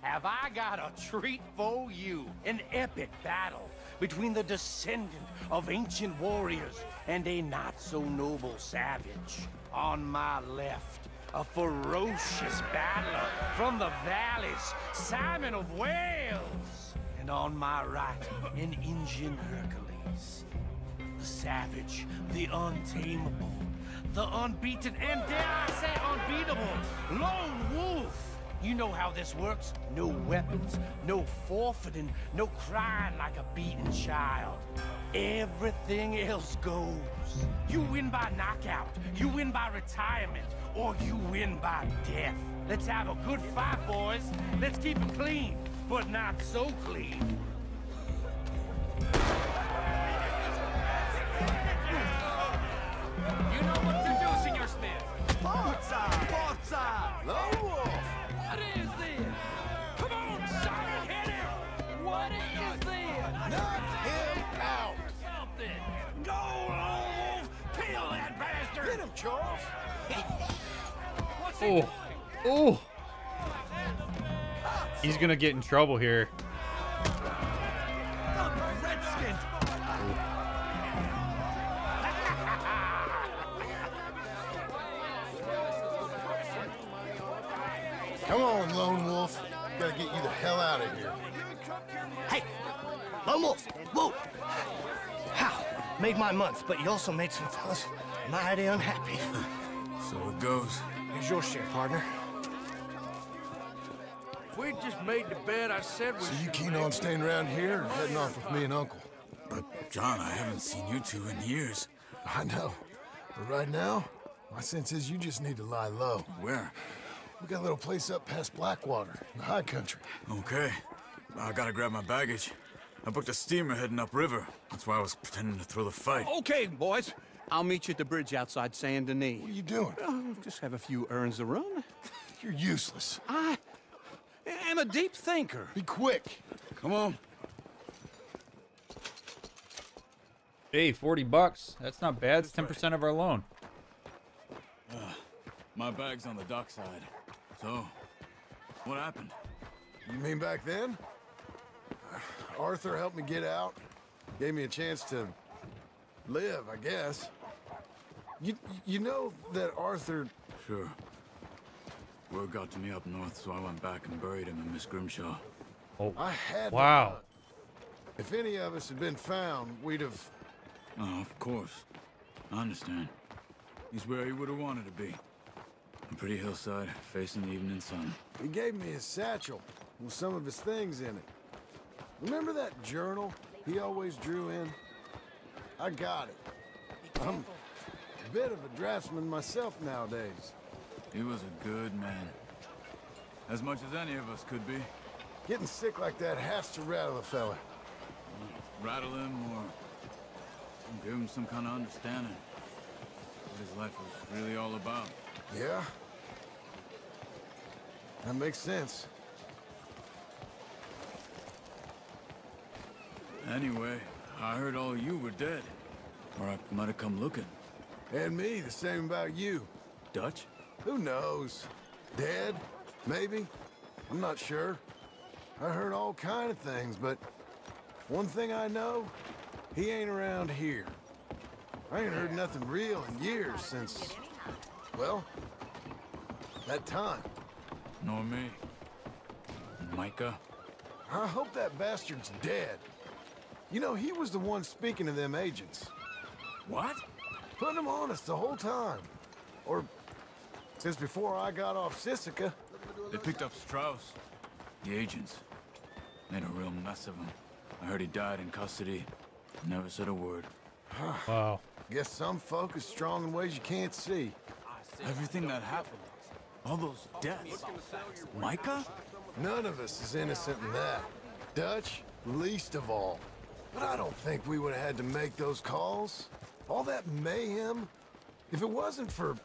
Have I got a treat for you? An epic battle between the descendant of ancient warriors and a not-so-noble savage. On my left, a ferocious battler from the valleys, Simon of Wales. And on my right, an Indian Hercules. The savage, the untamable, the unbeaten, and dare I say unbeatable, Lone Wolf. You know how this works. No weapons, no forfeiting, no crying like a beaten child. Everything else goes. You win by knockout, you win by retirement, or you win by death. Let's have a good fight, boys. Let's keep it clean, but not so clean. You know what to do, Senor Smith. Forza! Forza! Lone Wolf! What is this? Come on, Simon, hit him! What is this? Knock him out! Something! Go, Lone Wolf! Peel that bastard! Hit him, Charles! What's he doing? Oh! He's gonna get in trouble here. Redskin! Come on, Lone Wolf. Gotta get you the hell out of here. Hey, Lone Wolf. Whoa. How? Made my month, but you also made some fellas mighty unhappy. So it goes. Here's your share, partner. If we'd just made the bed I said we should. So you keen on staying around here or heading off with me and Uncle? But, John, I haven't seen you two in years. I know. But right now, my sense is you just need to lie low. Where? We got a little place up past Blackwater, in the high country. Okay. I gotta grab my baggage. I booked a steamer heading upriver. That's why I was pretending to throw the fight. Okay, boys. I'll meet you at the bridge outside Saint-Denis. What are you doing? Oh, just have a few errands to run. You're useless. I am a deep thinker. Be quick. Come on. Hey, 40 bucks. That's not bad. It's 10% of our loan. My bag's on the dockside. So, what happened? You mean back then? Arthur helped me get out. Gave me a chance to live, I guess. You know that Arthur... Sure. Word got to me up north, so I went back and buried him in Miss Grimshaw. Oh, I had wow. If any of us had been found, we'd have... Oh, of course. I understand. He's where he would have wanted to be. A pretty hillside, facing the evening sun. He gave me his satchel with some of his things in it. Remember that journal he always drew in? I got it. I'm a bit of a draftsman myself nowadays. He was a good man. As much as any of us could be. Getting sick like that has to rattle a fella. Rattle him or give him some kind of understanding. What his life was really all about. Yeah? That makes sense. Anyway, I heard all you were dead. Or I might have come looking. And me, the same about you. Dutch? Who knows? Dead? Maybe? I'm not sure. I heard all kind of things, but one thing I know, he ain't around here. I ain't heard nothing real in years since, well, that time. Nor me. Micah. I hope that bastard's dead. You know, he was the one speaking to them agents. What? Putting them on us the whole time. Or, since before I got off Sissica. They picked up Strauss. The agents. Made a real mess of him. I heard he died in custody. Never said a word. Wow. Guess some folk is strong in ways you can't see. Everything that happened. All those deaths. Micah? None of us is innocent in that. Dutch, least of all. But I don't think we would have had to make those calls. All that mayhem, if it wasn't for...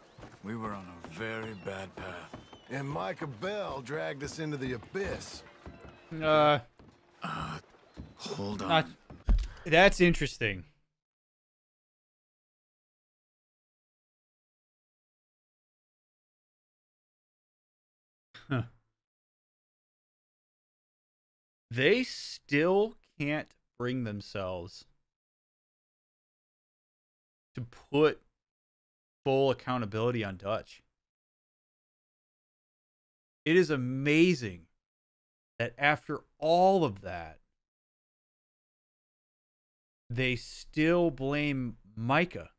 We were on a very bad path. And Micah Bell dragged us into the abyss. Hold on. That's interesting. Huh. They still can't bring themselves to put full accountability on Dutch. It is amazing that after all of that, they still blame Micah.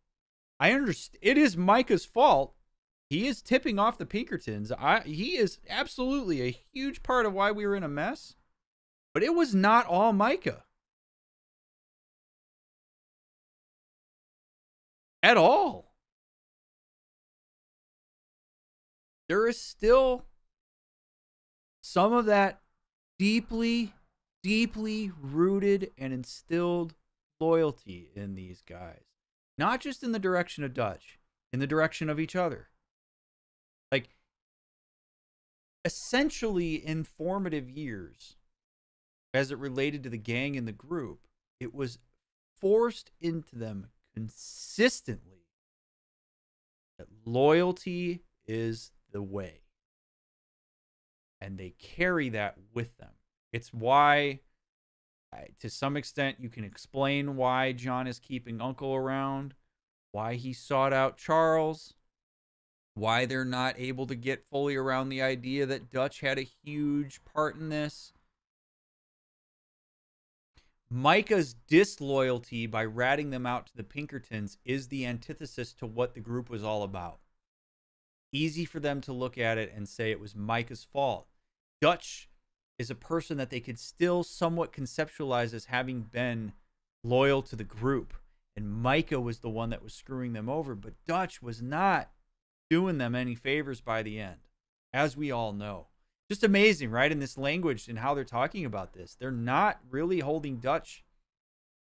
I understand. It is Micah's fault. He is tipping off the Pinkertons. He is absolutely a huge part of why we were in a mess. But it was not all Micah. At all. There is still some of that deeply, deeply rooted and instilled loyalty in these guys. Not just in the direction of Dutch, in the direction of each other. Like, essentially in formative years, as it related to the gang and the group, it was forced into them consistently that loyalty is the way, and they carry that with them. It's why, to some extent, you can explain why John is keeping Uncle around, why he sought out Charles, why they're not able to get fully around the idea that Dutch had a huge part in this. Micah's disloyalty by ratting them out to the Pinkertons is the antithesis to what the group was all about. Easy for them to look at it and say it was Micah's fault. Dutch is a person that they could still somewhat conceptualize as having been loyal to the group. And Micah was the one that was screwing them over, but Dutch was not doing them any favors by the end, as we all know. Just amazing, right? In this language and how they're talking about this, they're not really holding Dutch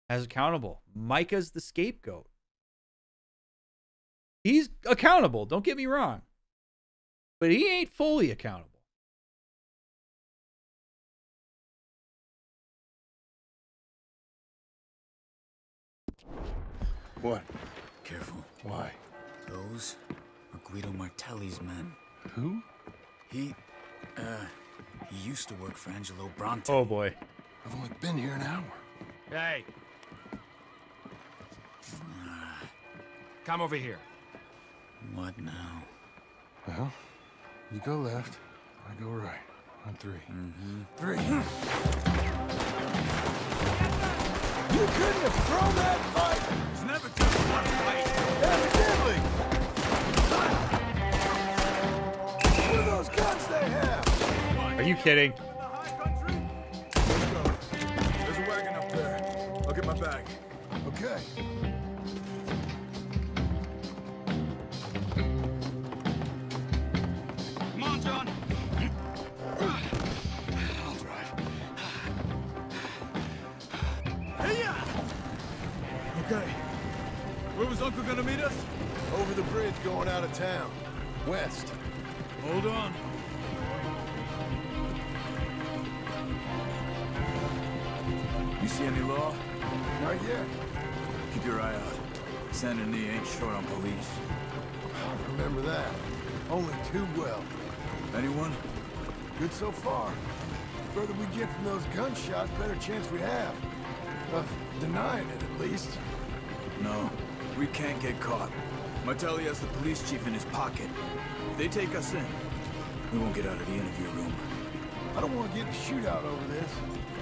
as accountable. Micah's the scapegoat. He's accountable, don't get me wrong, but he ain't fully accountable. What? Careful. Why? Those are Guido Martelli's men. Who? He used to work for Angelo Bronte. Oh boy. I've only been here an hour. Hey. Come over here. What now? Well, you go left, I go right. On three. Mm-hmm. Three. You couldn't have thrown that fight! It's never just one fight! That's deadly! What are those guns they have? Are you kidding? Let's go. There's a wagon up there. I'll get my bag. Okay. Uncle gonna meet us? Over the bridge going out of town. West. Hold on. You see any law? Not yet. Keep your eye out. Saint-Denis ain't short on police. I remember that. Only too well. Anyone? Good so far. The further we get from those gunshots, better chance we have. Of denying it, at least. No. We can't get caught. Martelli has the police chief in his pocket. If they take us in, we won't get out of the interview room. I don't want to get in a shootout over this.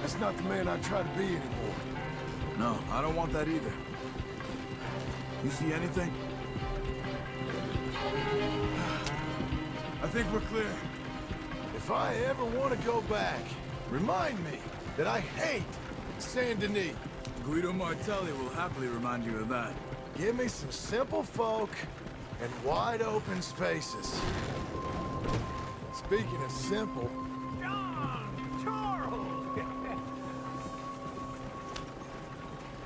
That's not the man I try to be anymore. No, I don't want that either. You see anything? I think we're clear. If I ever want to go back, remind me that I hate Saint-Denis. Guido Martelli will happily remind you of that. Give me some simple folk and wide open spaces. Speaking of simple... John! Charles!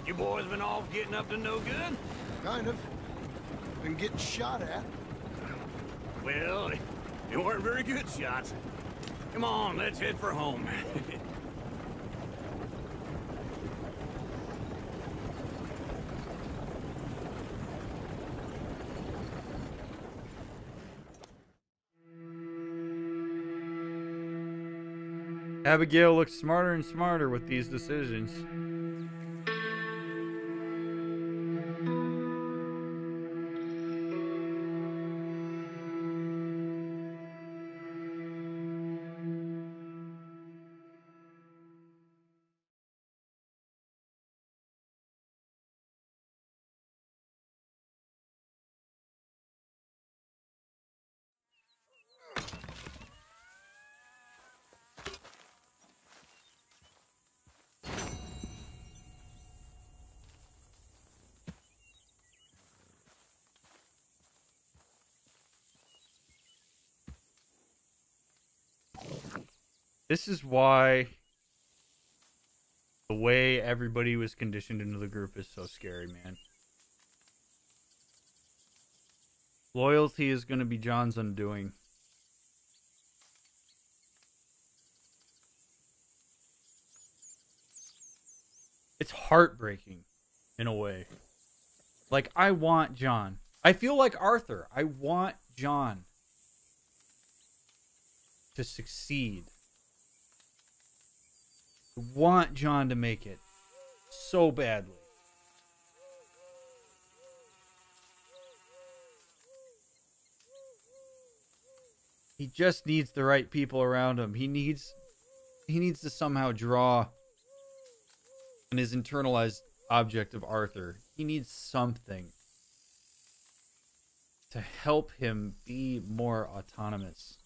You boys been off getting up to no good? Kind of. Been getting shot at. Well, they weren't very good shots. Come on, let's head for home. Abigail looks smarter and smarter with these decisions. This is why the way everybody was conditioned into the group is so scary, man. Loyalty is going to be John's undoing. It's heartbreaking in a way. Like, I want John. I feel like Arthur. I want John to succeed. I want John to make it so badly. He just needs the right people around him. He needs to somehow draw on his internalized object of Arthur. He needs something to help him be more autonomous.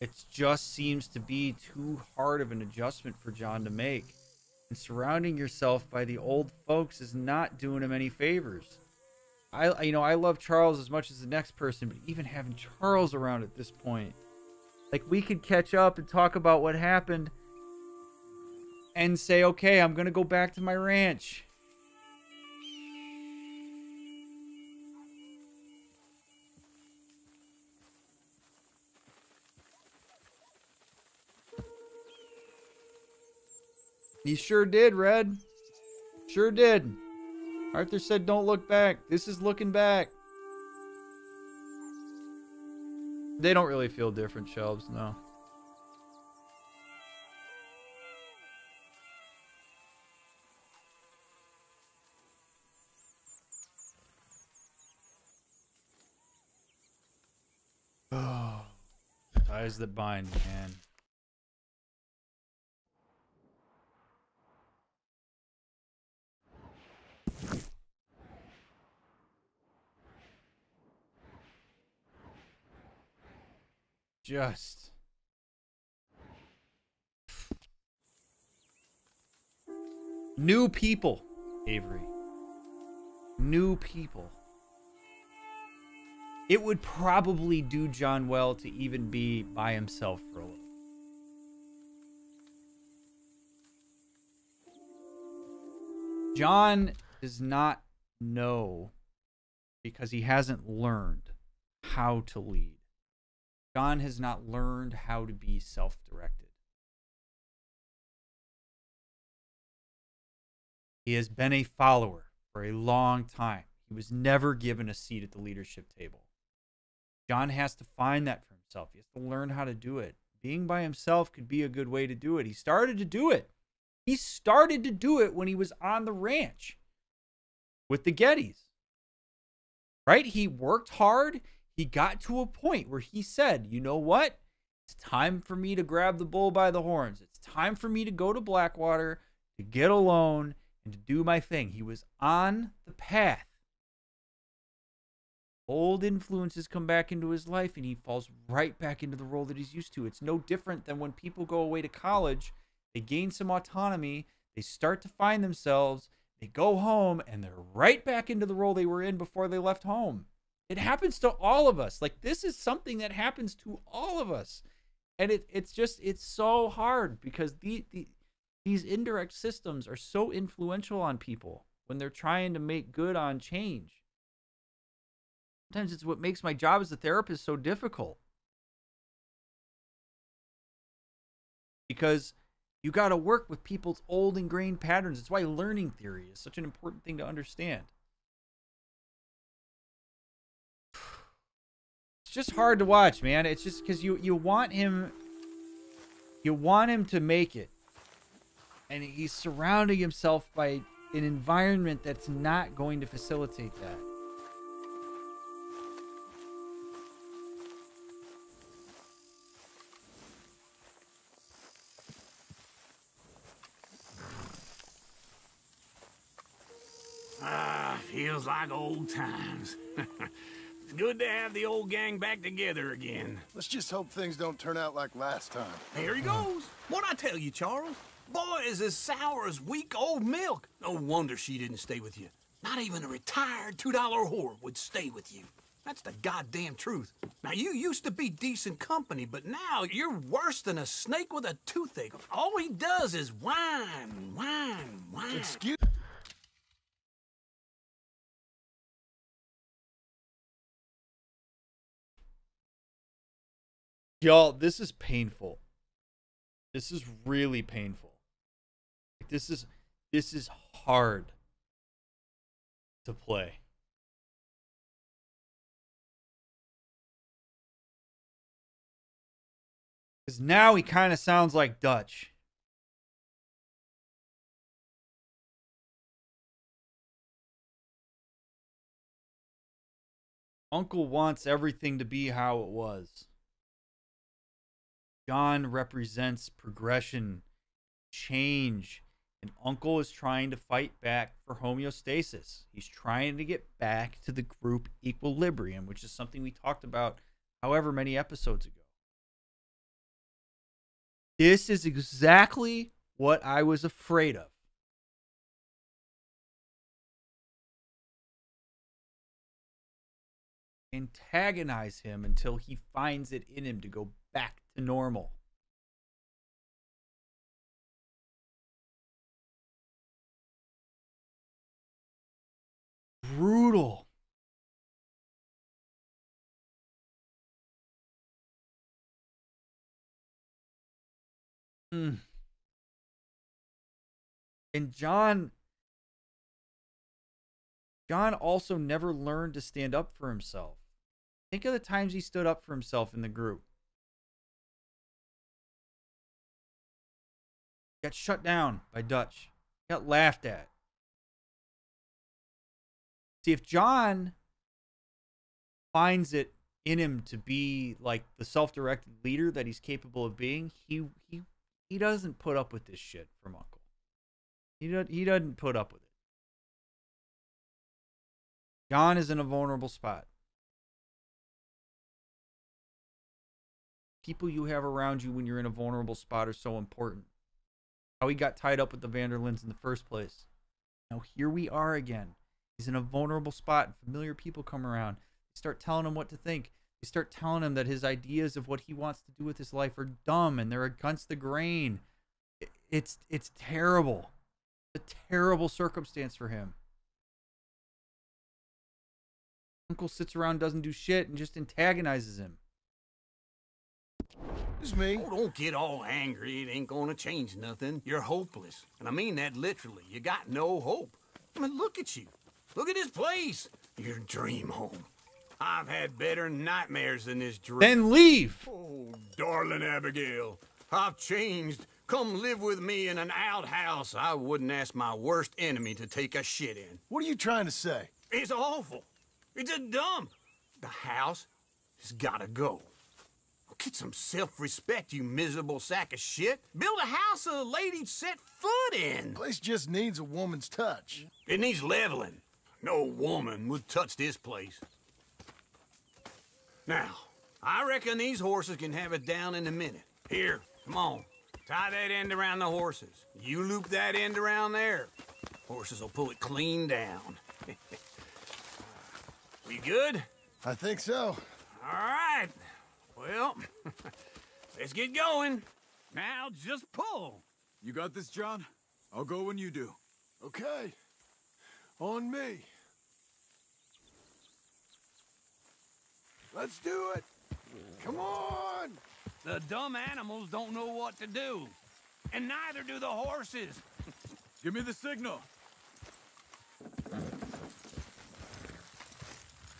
It just seems to be too hard of an adjustment for John to make. And surrounding yourself by the old folks is not doing him any favors. I love Charles as much as the next person, but even having Charles around at this point, like, we could catch up and talk about what happened and say, okay, I'm going to go back to my ranch. He sure did, Red. Sure did. Arthur said, don't look back. This is looking back. They don't really feel different, shelves, no. Oh, ties that bind, man. Just new people, Avery. New people. It would probably do John well to even be by himself for a little. John does not know because he hasn't learned how to lead. John has not learned how to be self-directed. He has been a follower for a long time. He was never given a seat at the leadership table. John has to find that for himself. He has to learn how to do it. Being by himself could be a good way to do it. He started to do it. He started to do it when he was on the ranch with the Gettys. Right? He worked hard. He got to a point where he said, you know what? It's time for me to grab the bull by the horns. It's time for me to go to Blackwater, to get alone, and to do my thing. He was on the path. Old influences come back into his life, and he falls right back into the role that he's used to. It's no different than when people go away to college, they gain some autonomy, they start to find themselves, they go home, and they're right back into the role they were in before they left home. It happens to all of us. Like, this is something that happens to all of us. And it's so hard because these indirect systems are so influential on people when they're trying to make good on change. Sometimes it's what makes my job as a therapist so difficult. Because you got to work with people's old ingrained patterns. It's why learning theory is such an important thing to understand. It's just hard to watch, man. It's just because you want him to make it, and he's surrounding himself by an environment that's not going to facilitate that. Ah, feels like old times. It's good to have the old gang back together again. Let's just hope things don't turn out like last time. Here he goes. What'd I tell you, Charles? Boy is as sour as weak old milk. No wonder she didn't stay with you. Not even a retired $2 whore would stay with you. That's the goddamn truth. Now, you used to be decent company, but now you're worse than a snake with a toothache. All he does is whine, whine, whine. Excuse me. Y'all, this is painful. This is really painful. This is hard to play. Because now he kind of sounds like Dutch. Uncle wants everything to be how it was. John represents progression, change, and Uncle is trying to fight back for homeostasis. He's trying to get back to the group equilibrium, which is something we talked about however many episodes ago. This is exactly what I was afraid of. Antagonize him until he finds it in him to go back to normal. Brutal. Mm. And John also never learned to stand up for himself. Think of the times he stood up for himself in the group. Got shut down by Dutch. Got laughed at. See, if John finds it in him to be like the self-directed leader that he's capable of being, he doesn't put up with this shit from Uncle. He doesn't put up with it. John is in a vulnerable spot. People you have around you when you're in a vulnerable spot are so important. How he got tied up with the Vanderlins in the first place. Now here we are again. He's in a vulnerable spot. Familiar people come around. They start telling him what to think. They start telling him that his ideas of what he wants to do with his life are dumb and they're against the grain. It's terrible. It's a terrible circumstance for him. Uncle sits around, doesn't do shit, and just antagonizes him. It's me. Oh, don't get all angry. It ain't gonna change nothing. You're hopeless. And I mean that literally. You got no hope. I mean, look at you. Look at this place. Your dream home. I've had better nightmares than this dream. Then leave. Oh, darling Abigail. I've changed. Come live with me in an outhouse I wouldn't ask my worst enemy to take a shit in. What are you trying to say? It's awful. It's a dump. The house has got to go. Get some self-respect, you miserable sack of shit. Build a house a lady set foot in. The place just needs a woman's touch. It needs leveling. No woman would touch this place. Now, I reckon these horses can have it down in a minute. Here, come on. Tie that end around the horses. You loop that end around there. Horses will pull it clean down. We good? I think so. All right. Well, let's get going. Now just pull. You got this, John? I'll go when you do. Okay. On me. Let's do it. Come on. The dumb animals don't know what to do. And neither do the horses. Give me the signal.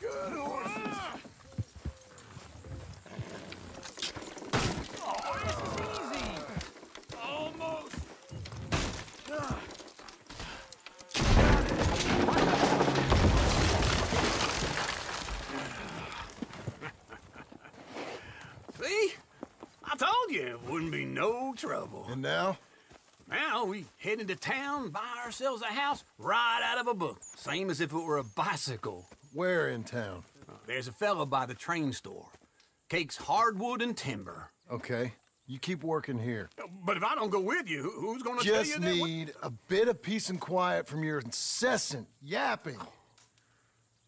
Good horses. Ah! Wouldn't be no trouble. And now? Now we head into town, buy ourselves a house right out of a book. Same as if it were a bicycle. Where in town? There's a fella by the train store. Cakes hardwood and timber. Okay. You keep working here. But if I don't go with you, who's gonna tell you that? Just need a bit of peace and quiet from your incessant yapping.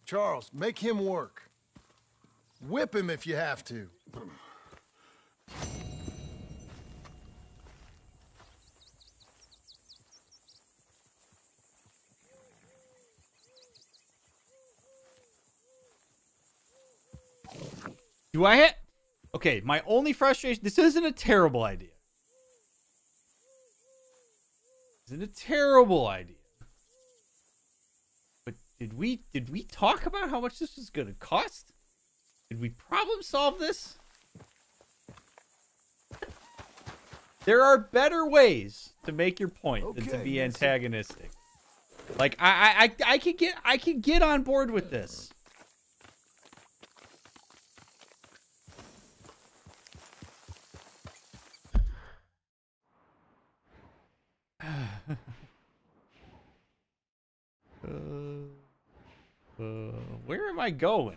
Charles, make him work. Whip him if you have to. Do I hit? Okay, my only frustration... This isn't a terrible idea. But did we talk about how much this was going to cost? Did we problem solve this? There are better ways to make your point than to be antagonistic. Like, I could get on board with this. Where am I going?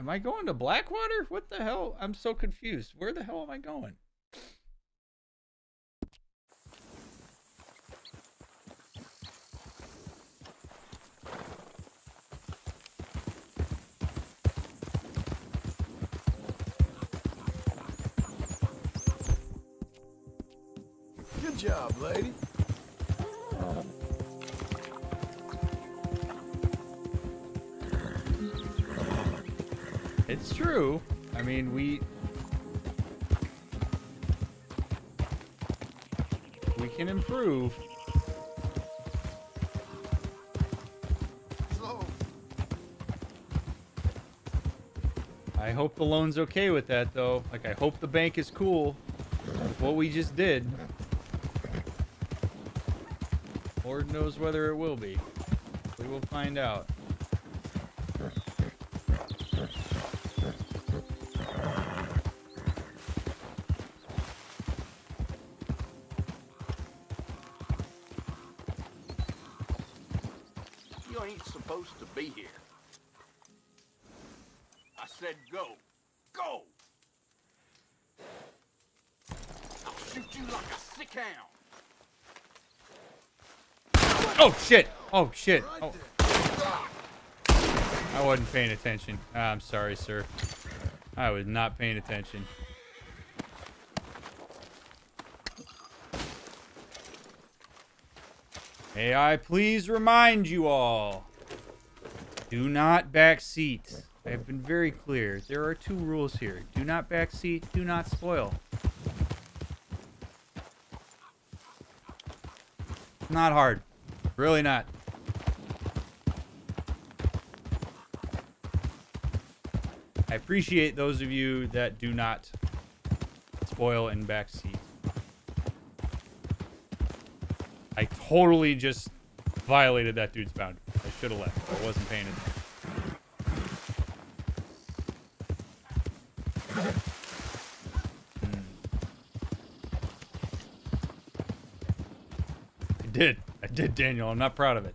Am I going to Blackwater? What the hell? I'm so confused. Where the hell am I going? Good job, lady. It's true. I mean, we can improve. Slow. I hope the loan's okay with that, though. Like, I hope the bank is cool with what we just did. Lord knows whether it will be. We will find out. Oh shit! Oh shit! Oh. I wasn't paying attention. I'm sorry, sir. I was not paying attention. May I please remind you all, do not backseat. I have been very clear. There are two rules here. Do not backseat, do not spoil. Not hard. Really not. I appreciate those of you that do not spoil and backseat. I totally just violated that dude's boundary. I should have left. I wasn't paying attention. Did Daniel. I'm not proud of it.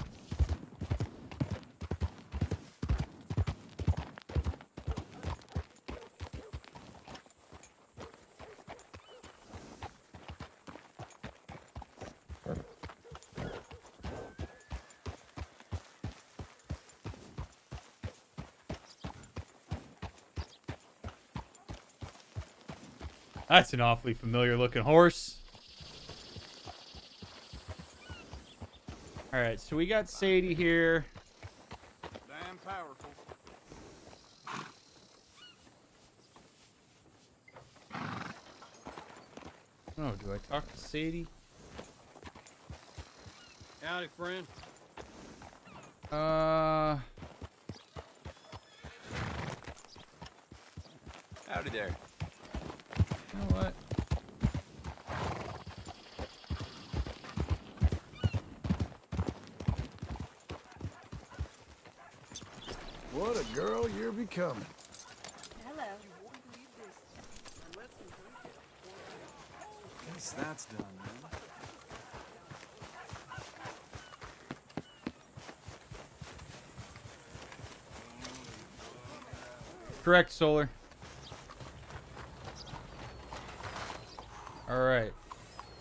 That's an awfully familiar looking horse. All right, so we got Sadie here. Damn powerful. Oh, do I talk to Sadie? Howdy, friend. Howdy there. You know what? What a girl you're becoming. Hello. I guess that's done, man. Correct, Solar. All right.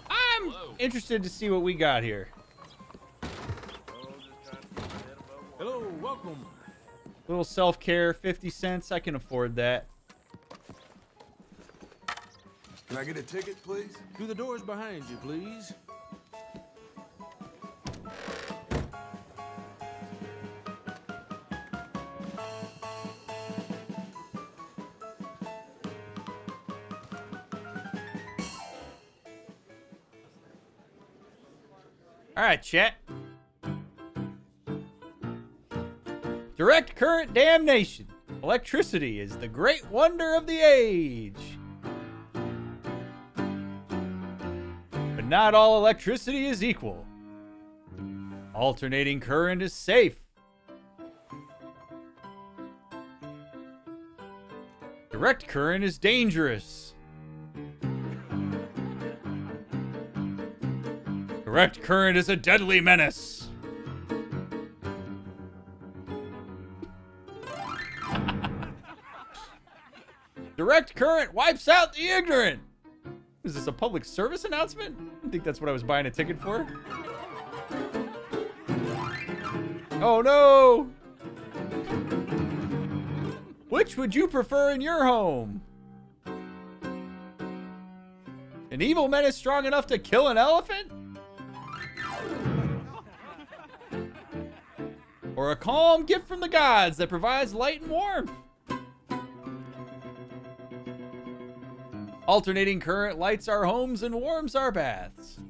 I'm interested to see what we got here. Hello, welcome. Little self-care, 50 cents. I can afford that. Can I get a ticket, please? Through the doors behind you, please. All right, chat. Direct current damnation. Electricity is the great wonder of the age. But not all electricity is equal. Alternating current is safe. Direct current is dangerous. Direct current is a deadly menace. Direct current wipes out the ignorant. Is this a public service announcement? I think that's what I was buying a ticket for. Oh no! Which would you prefer in your home? An evil menace strong enough to kill an elephant? Or a calm gift from the gods that provides light and warmth? Alternating current lights our homes and warms our baths.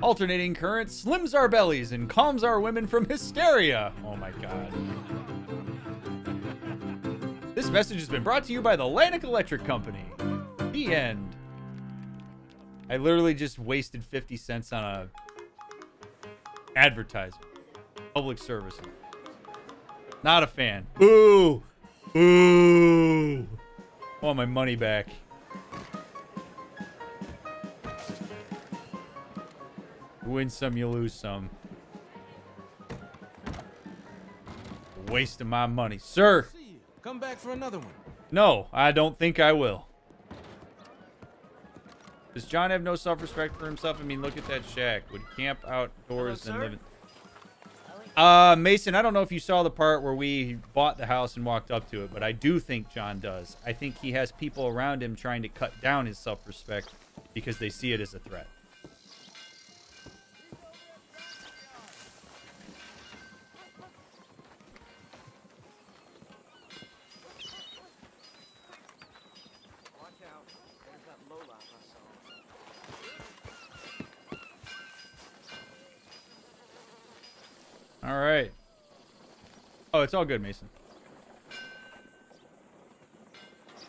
Alternating current slims our bellies and calms our women from hysteria. Oh my God. This message has been brought to you by the Atlantic Electric Company. The end. I literally just wasted 50 cents on a advertisement. Public service. Not a fan. Ooh. Ooh. I want my money back. You win some, you lose some. Wasting my money. Sir! Come back for another one. No, I don't think I will. Does John have no self-respect for himself? I mean, look at that shack. Would camp outdoors and live in... Mason, I don't know if you saw the part where we bought the house and walked up to it, but I do think John does. I think he has people around him trying to cut down his self-respect because they see it as a threat. All right. Oh, it's all good, Mason.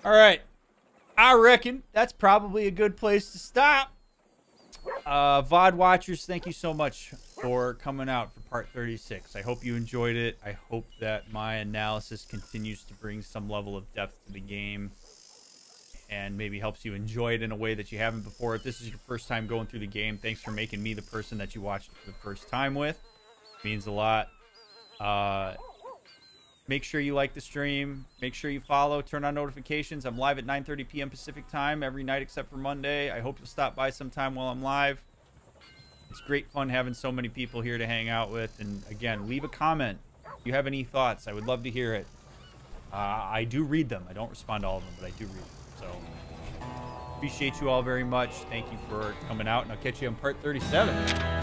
All right. I reckon that's probably a good place to stop. VOD watchers, thank you so much for coming out for part 36. I hope you enjoyed it. I hope that my analysis continues to bring some level of depth to the game and maybe helps you enjoy it in a way that you haven't before. If this is your first time going through the game, thanks for making me the person that you watched for the first time with. Means a lot. Make sure you like the stream. Make sure you follow. Turn on notifications. I'm live at 9:30 p.m. Pacific time every night except for Monday. I hope you'll stop by sometime while I'm live. It's great fun having so many people here to hang out with. And again, leave a comment. If you have any thoughts, I would love to hear it. I do read them. I don't respond to all of them, but I do read them. So appreciate you all very much. Thank you for coming out, and I'll catch you on part 37.